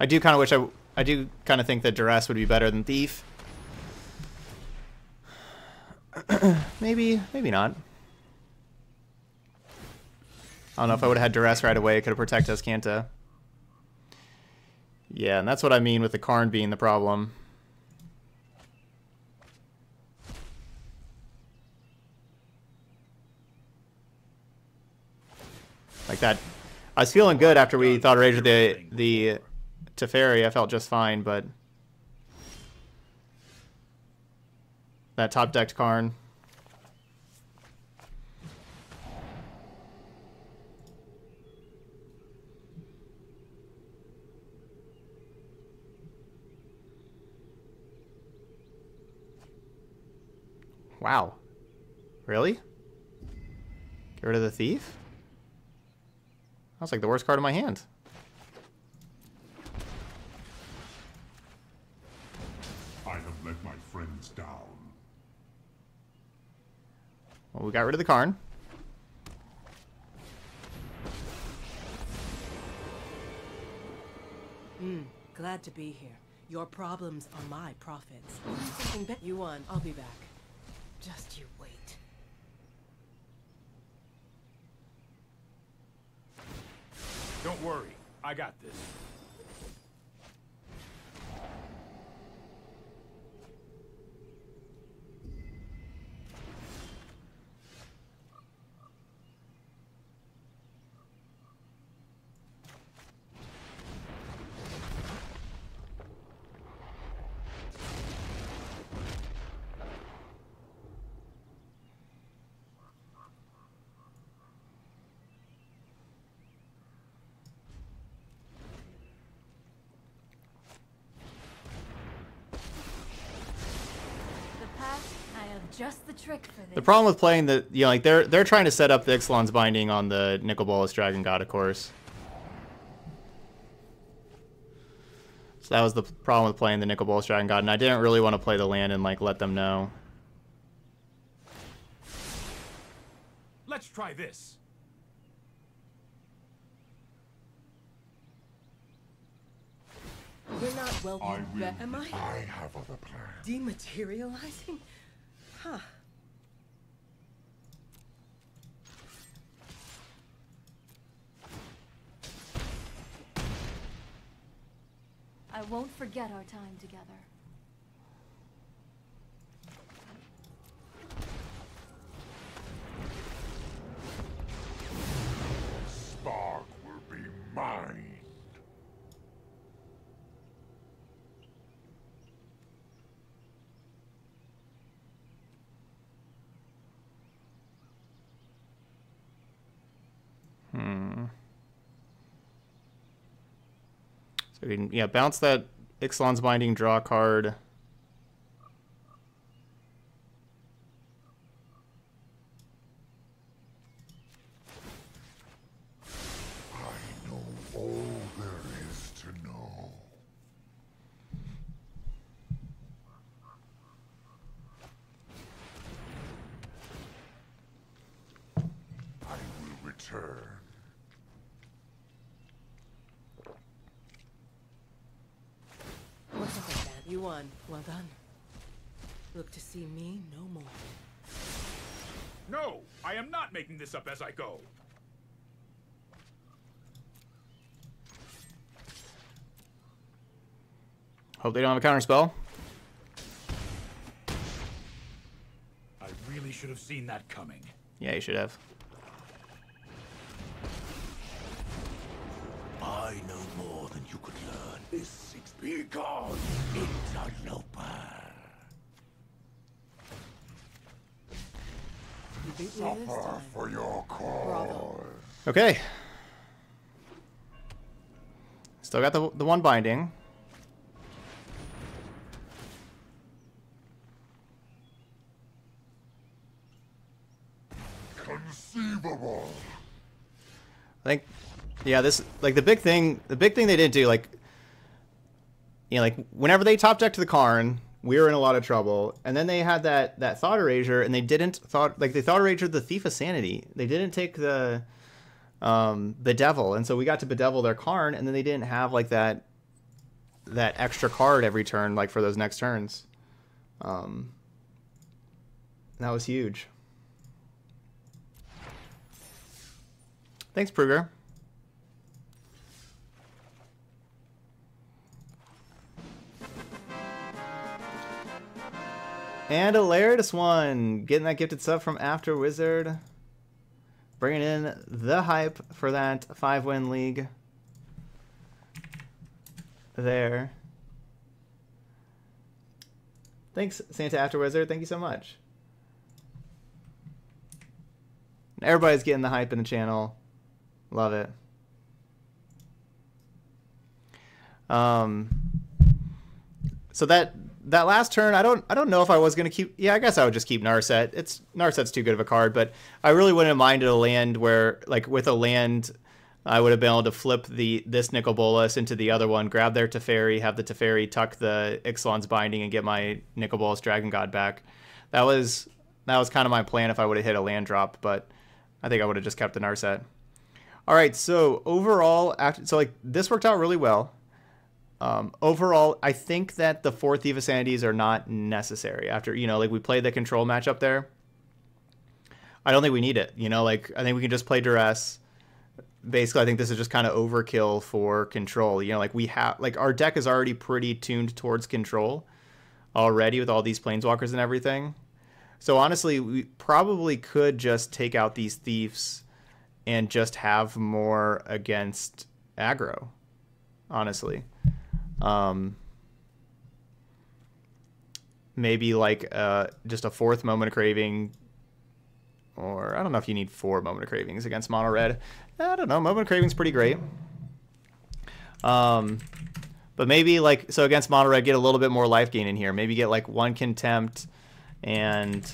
I do kind of wish I... I do kind of think that Duress would be better than Thief. Maybe. Maybe not. I don't know if I would have had Duress right away. It could have protected us, Kanta. Yeah, and that's what I mean with the Karn being the problem. Like that. I was feeling good after we Thought Erasure the the Teferi. I felt just fine, but that top decked Karn. Wow. Really? Get rid of the Thief? That's like the worst card in my hand. I have let my friends down. Well, we got rid of the Karn. Mm, glad to be here. Your problems are my profits. You won. I'll be back. Just you wait. Don't worry, I got this. Just the trick for this. The problem with playing the, you know, like they're they're trying to set up the Ixalan's Binding on the Nicol Bolas Dragon-God, of course. So that was the problem with playing the Nicol Bolas Dragon-God, and I didn't really want to play the land and like let them know. Let's try this. You're not welcome. I will, am I? I have other plans. Dematerializing. Huh. I won't forget our time together. Spark will be mine. Hmm. So we can, yeah, bounce that Ixalan's Binding, draw card. I know all there is to know. I will return. You won. Well done. Look to see me no more. No, I am not making this up as I go. Hope they don't have a counter spell. I really should have seen that coming. Yeah, you should have. I know more than you could learn. This Because it's a loper. You suffer for your cause. Okay. Still got the the one binding. Conceivable. I think, yeah. This like the big thing. The big thing they didn't do, like. You know, like, whenever they top decked the Karn, we were in a lot of trouble. And then they had that, that Thought Erasure, and they didn't thought like they Thought Erasure the Thief of Sanity. They didn't take the um, Bedevil, and so we got to Bedevil their Karn, and then they didn't have like that that extra card every turn, like for those next turns. Um, that was huge. Thanks, Pruger. And a Laridus one, getting that gifted sub from After Wizard. Bringing in the hype for that five-win league there. Thanks, Santa After Wizard. Thank you so much. Everybody's getting the hype in the channel. Love it. Um, so that that last turn, I don't I don't know if I was gonna keep. Yeah, I guess I would just keep Narset. It's Narset's too good of a card, but I really wouldn't have minded a land where, like, with a land, I would have been able to flip the this Nicol Bolas into the other one, grab their Teferi, have the Teferi tuck the Ixalan's Binding, and get my Nicol Bolas Dragon-God back. That was that was kind of my plan if I would have hit a land drop, but I think I would have just kept the Narset. All right, so overall, after, so like this worked out really well. Um, overall, I think that the four Thief of Sanities are not necessary. After, you know, like we played the control matchup there, I don't think we need it. You know, like I think we can just play Duress. Basically, I think this is just kind of overkill for control. You know, like we have, like our deck is already pretty tuned towards control already with all these planeswalkers and everything. So honestly, we probably could just take out these thieves and just have more against aggro, honestly. Um, maybe like uh, just a fourth Moment of Craving, or I don't know if you need four Moment of Cravings against mono red. I don't know, Moment of Craving's pretty great. Um, but maybe like, so against mono red, get a little bit more life gain in here. Maybe get like one Contempt, and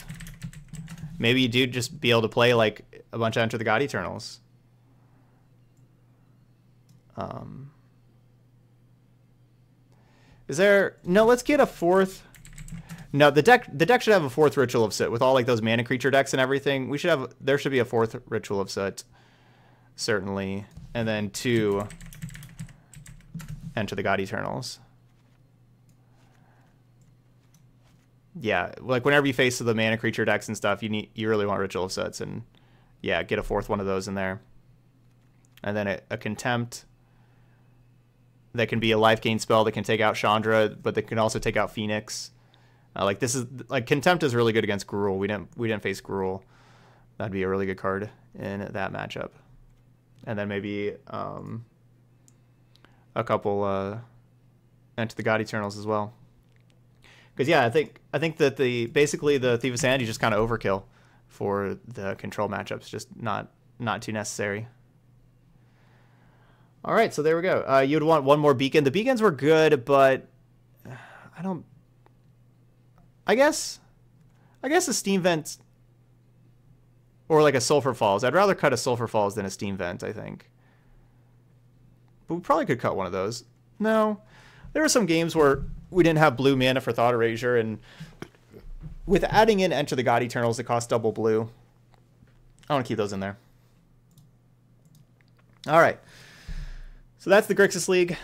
maybe you do just be able to play like a bunch of Enter the God-Eternals. Um... Is there no? Let's get a fourth. No, the deck the deck should have a fourth Ritual of Soot with all like those mana creature decks and everything. We should have there should be a fourth Ritual of Soot, certainly, and then two Enter the God Eternals. Yeah, like whenever you face the mana creature decks and stuff, you need you really want Ritual of Soots, and yeah, get a fourth one of those in there, and then a, a Contempt. That can be a life gain spell that can take out Chandra, but that can also take out Phoenix. Uh, like this is like Contempt is really good against Gruul. We didn't we didn't face Gruul. That'd be a really good card in that matchup. And then maybe um, a couple uh, Enter the God Eternals as well. Because yeah, I think I think that the basically the Thief of Sanity is just kind of overkill for the control matchups. Just not not too necessary. All right, so there we go. Uh, you'd want one more beacon. The beacons were good, but I don't. I guess, I guess a steam vent or like a sulfur falls. I'd rather cut a sulfur falls than a steam vent, I think. But we probably could cut one of those. No, there were some games where we didn't have blue mana for Thought Erasure, and with adding in Enter the God Eternals, it costs double blue. I want to keep those in there. All right. So that's the Grixis League.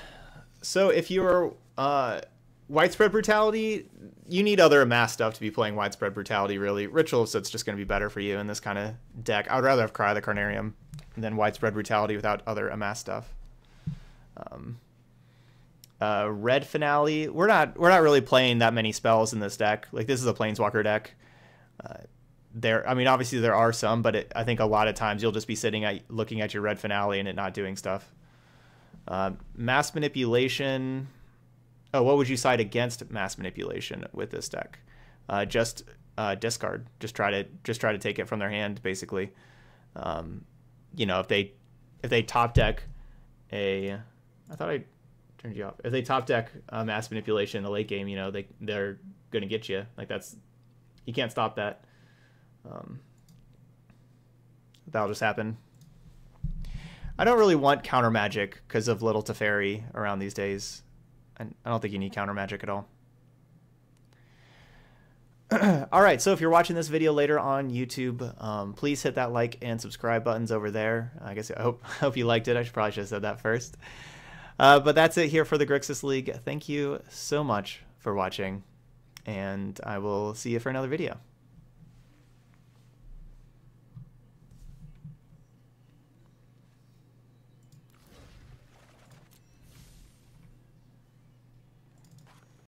So if you're uh, Widespread Brutality, you need other amassed stuff to be playing Widespread Brutality, really. Ritual of Soot's just going to be better for you in this kind of deck. I would rather have Cry of the Carnarium than Widespread Brutality without other amassed stuff. Um, uh, Red Finale. We're not we're not really playing that many spells in this deck. Like this is a Planeswalker deck. Uh, there, I mean, obviously there are some, but it, I think a lot of times you'll just be sitting at looking at your Red Finale and it not doing stuff. Uh, mass manipulation. Oh, what would you side against mass manipulation with this deck? Uh, just uh, discard. Just try to just try to take it from their hand, basically. Um, you know, if they if they top deck a, I thought I turned you off. If they top deck uh, mass manipulation in the late game, you know they they're gonna get you. Like that's you can't stop that. Um, that'll just happen. I don't really want counter magic because of little Teferi around these days. I don't think you need counter magic at all. All right, so if you're watching this video later on YouTube, um, please hit that like and subscribe buttons over there. I guess I hope, hope you liked it. I should probably should have said that first. Uh, but that's it here for the Grixis League. Thank you so much for watching, and I will see you for another video.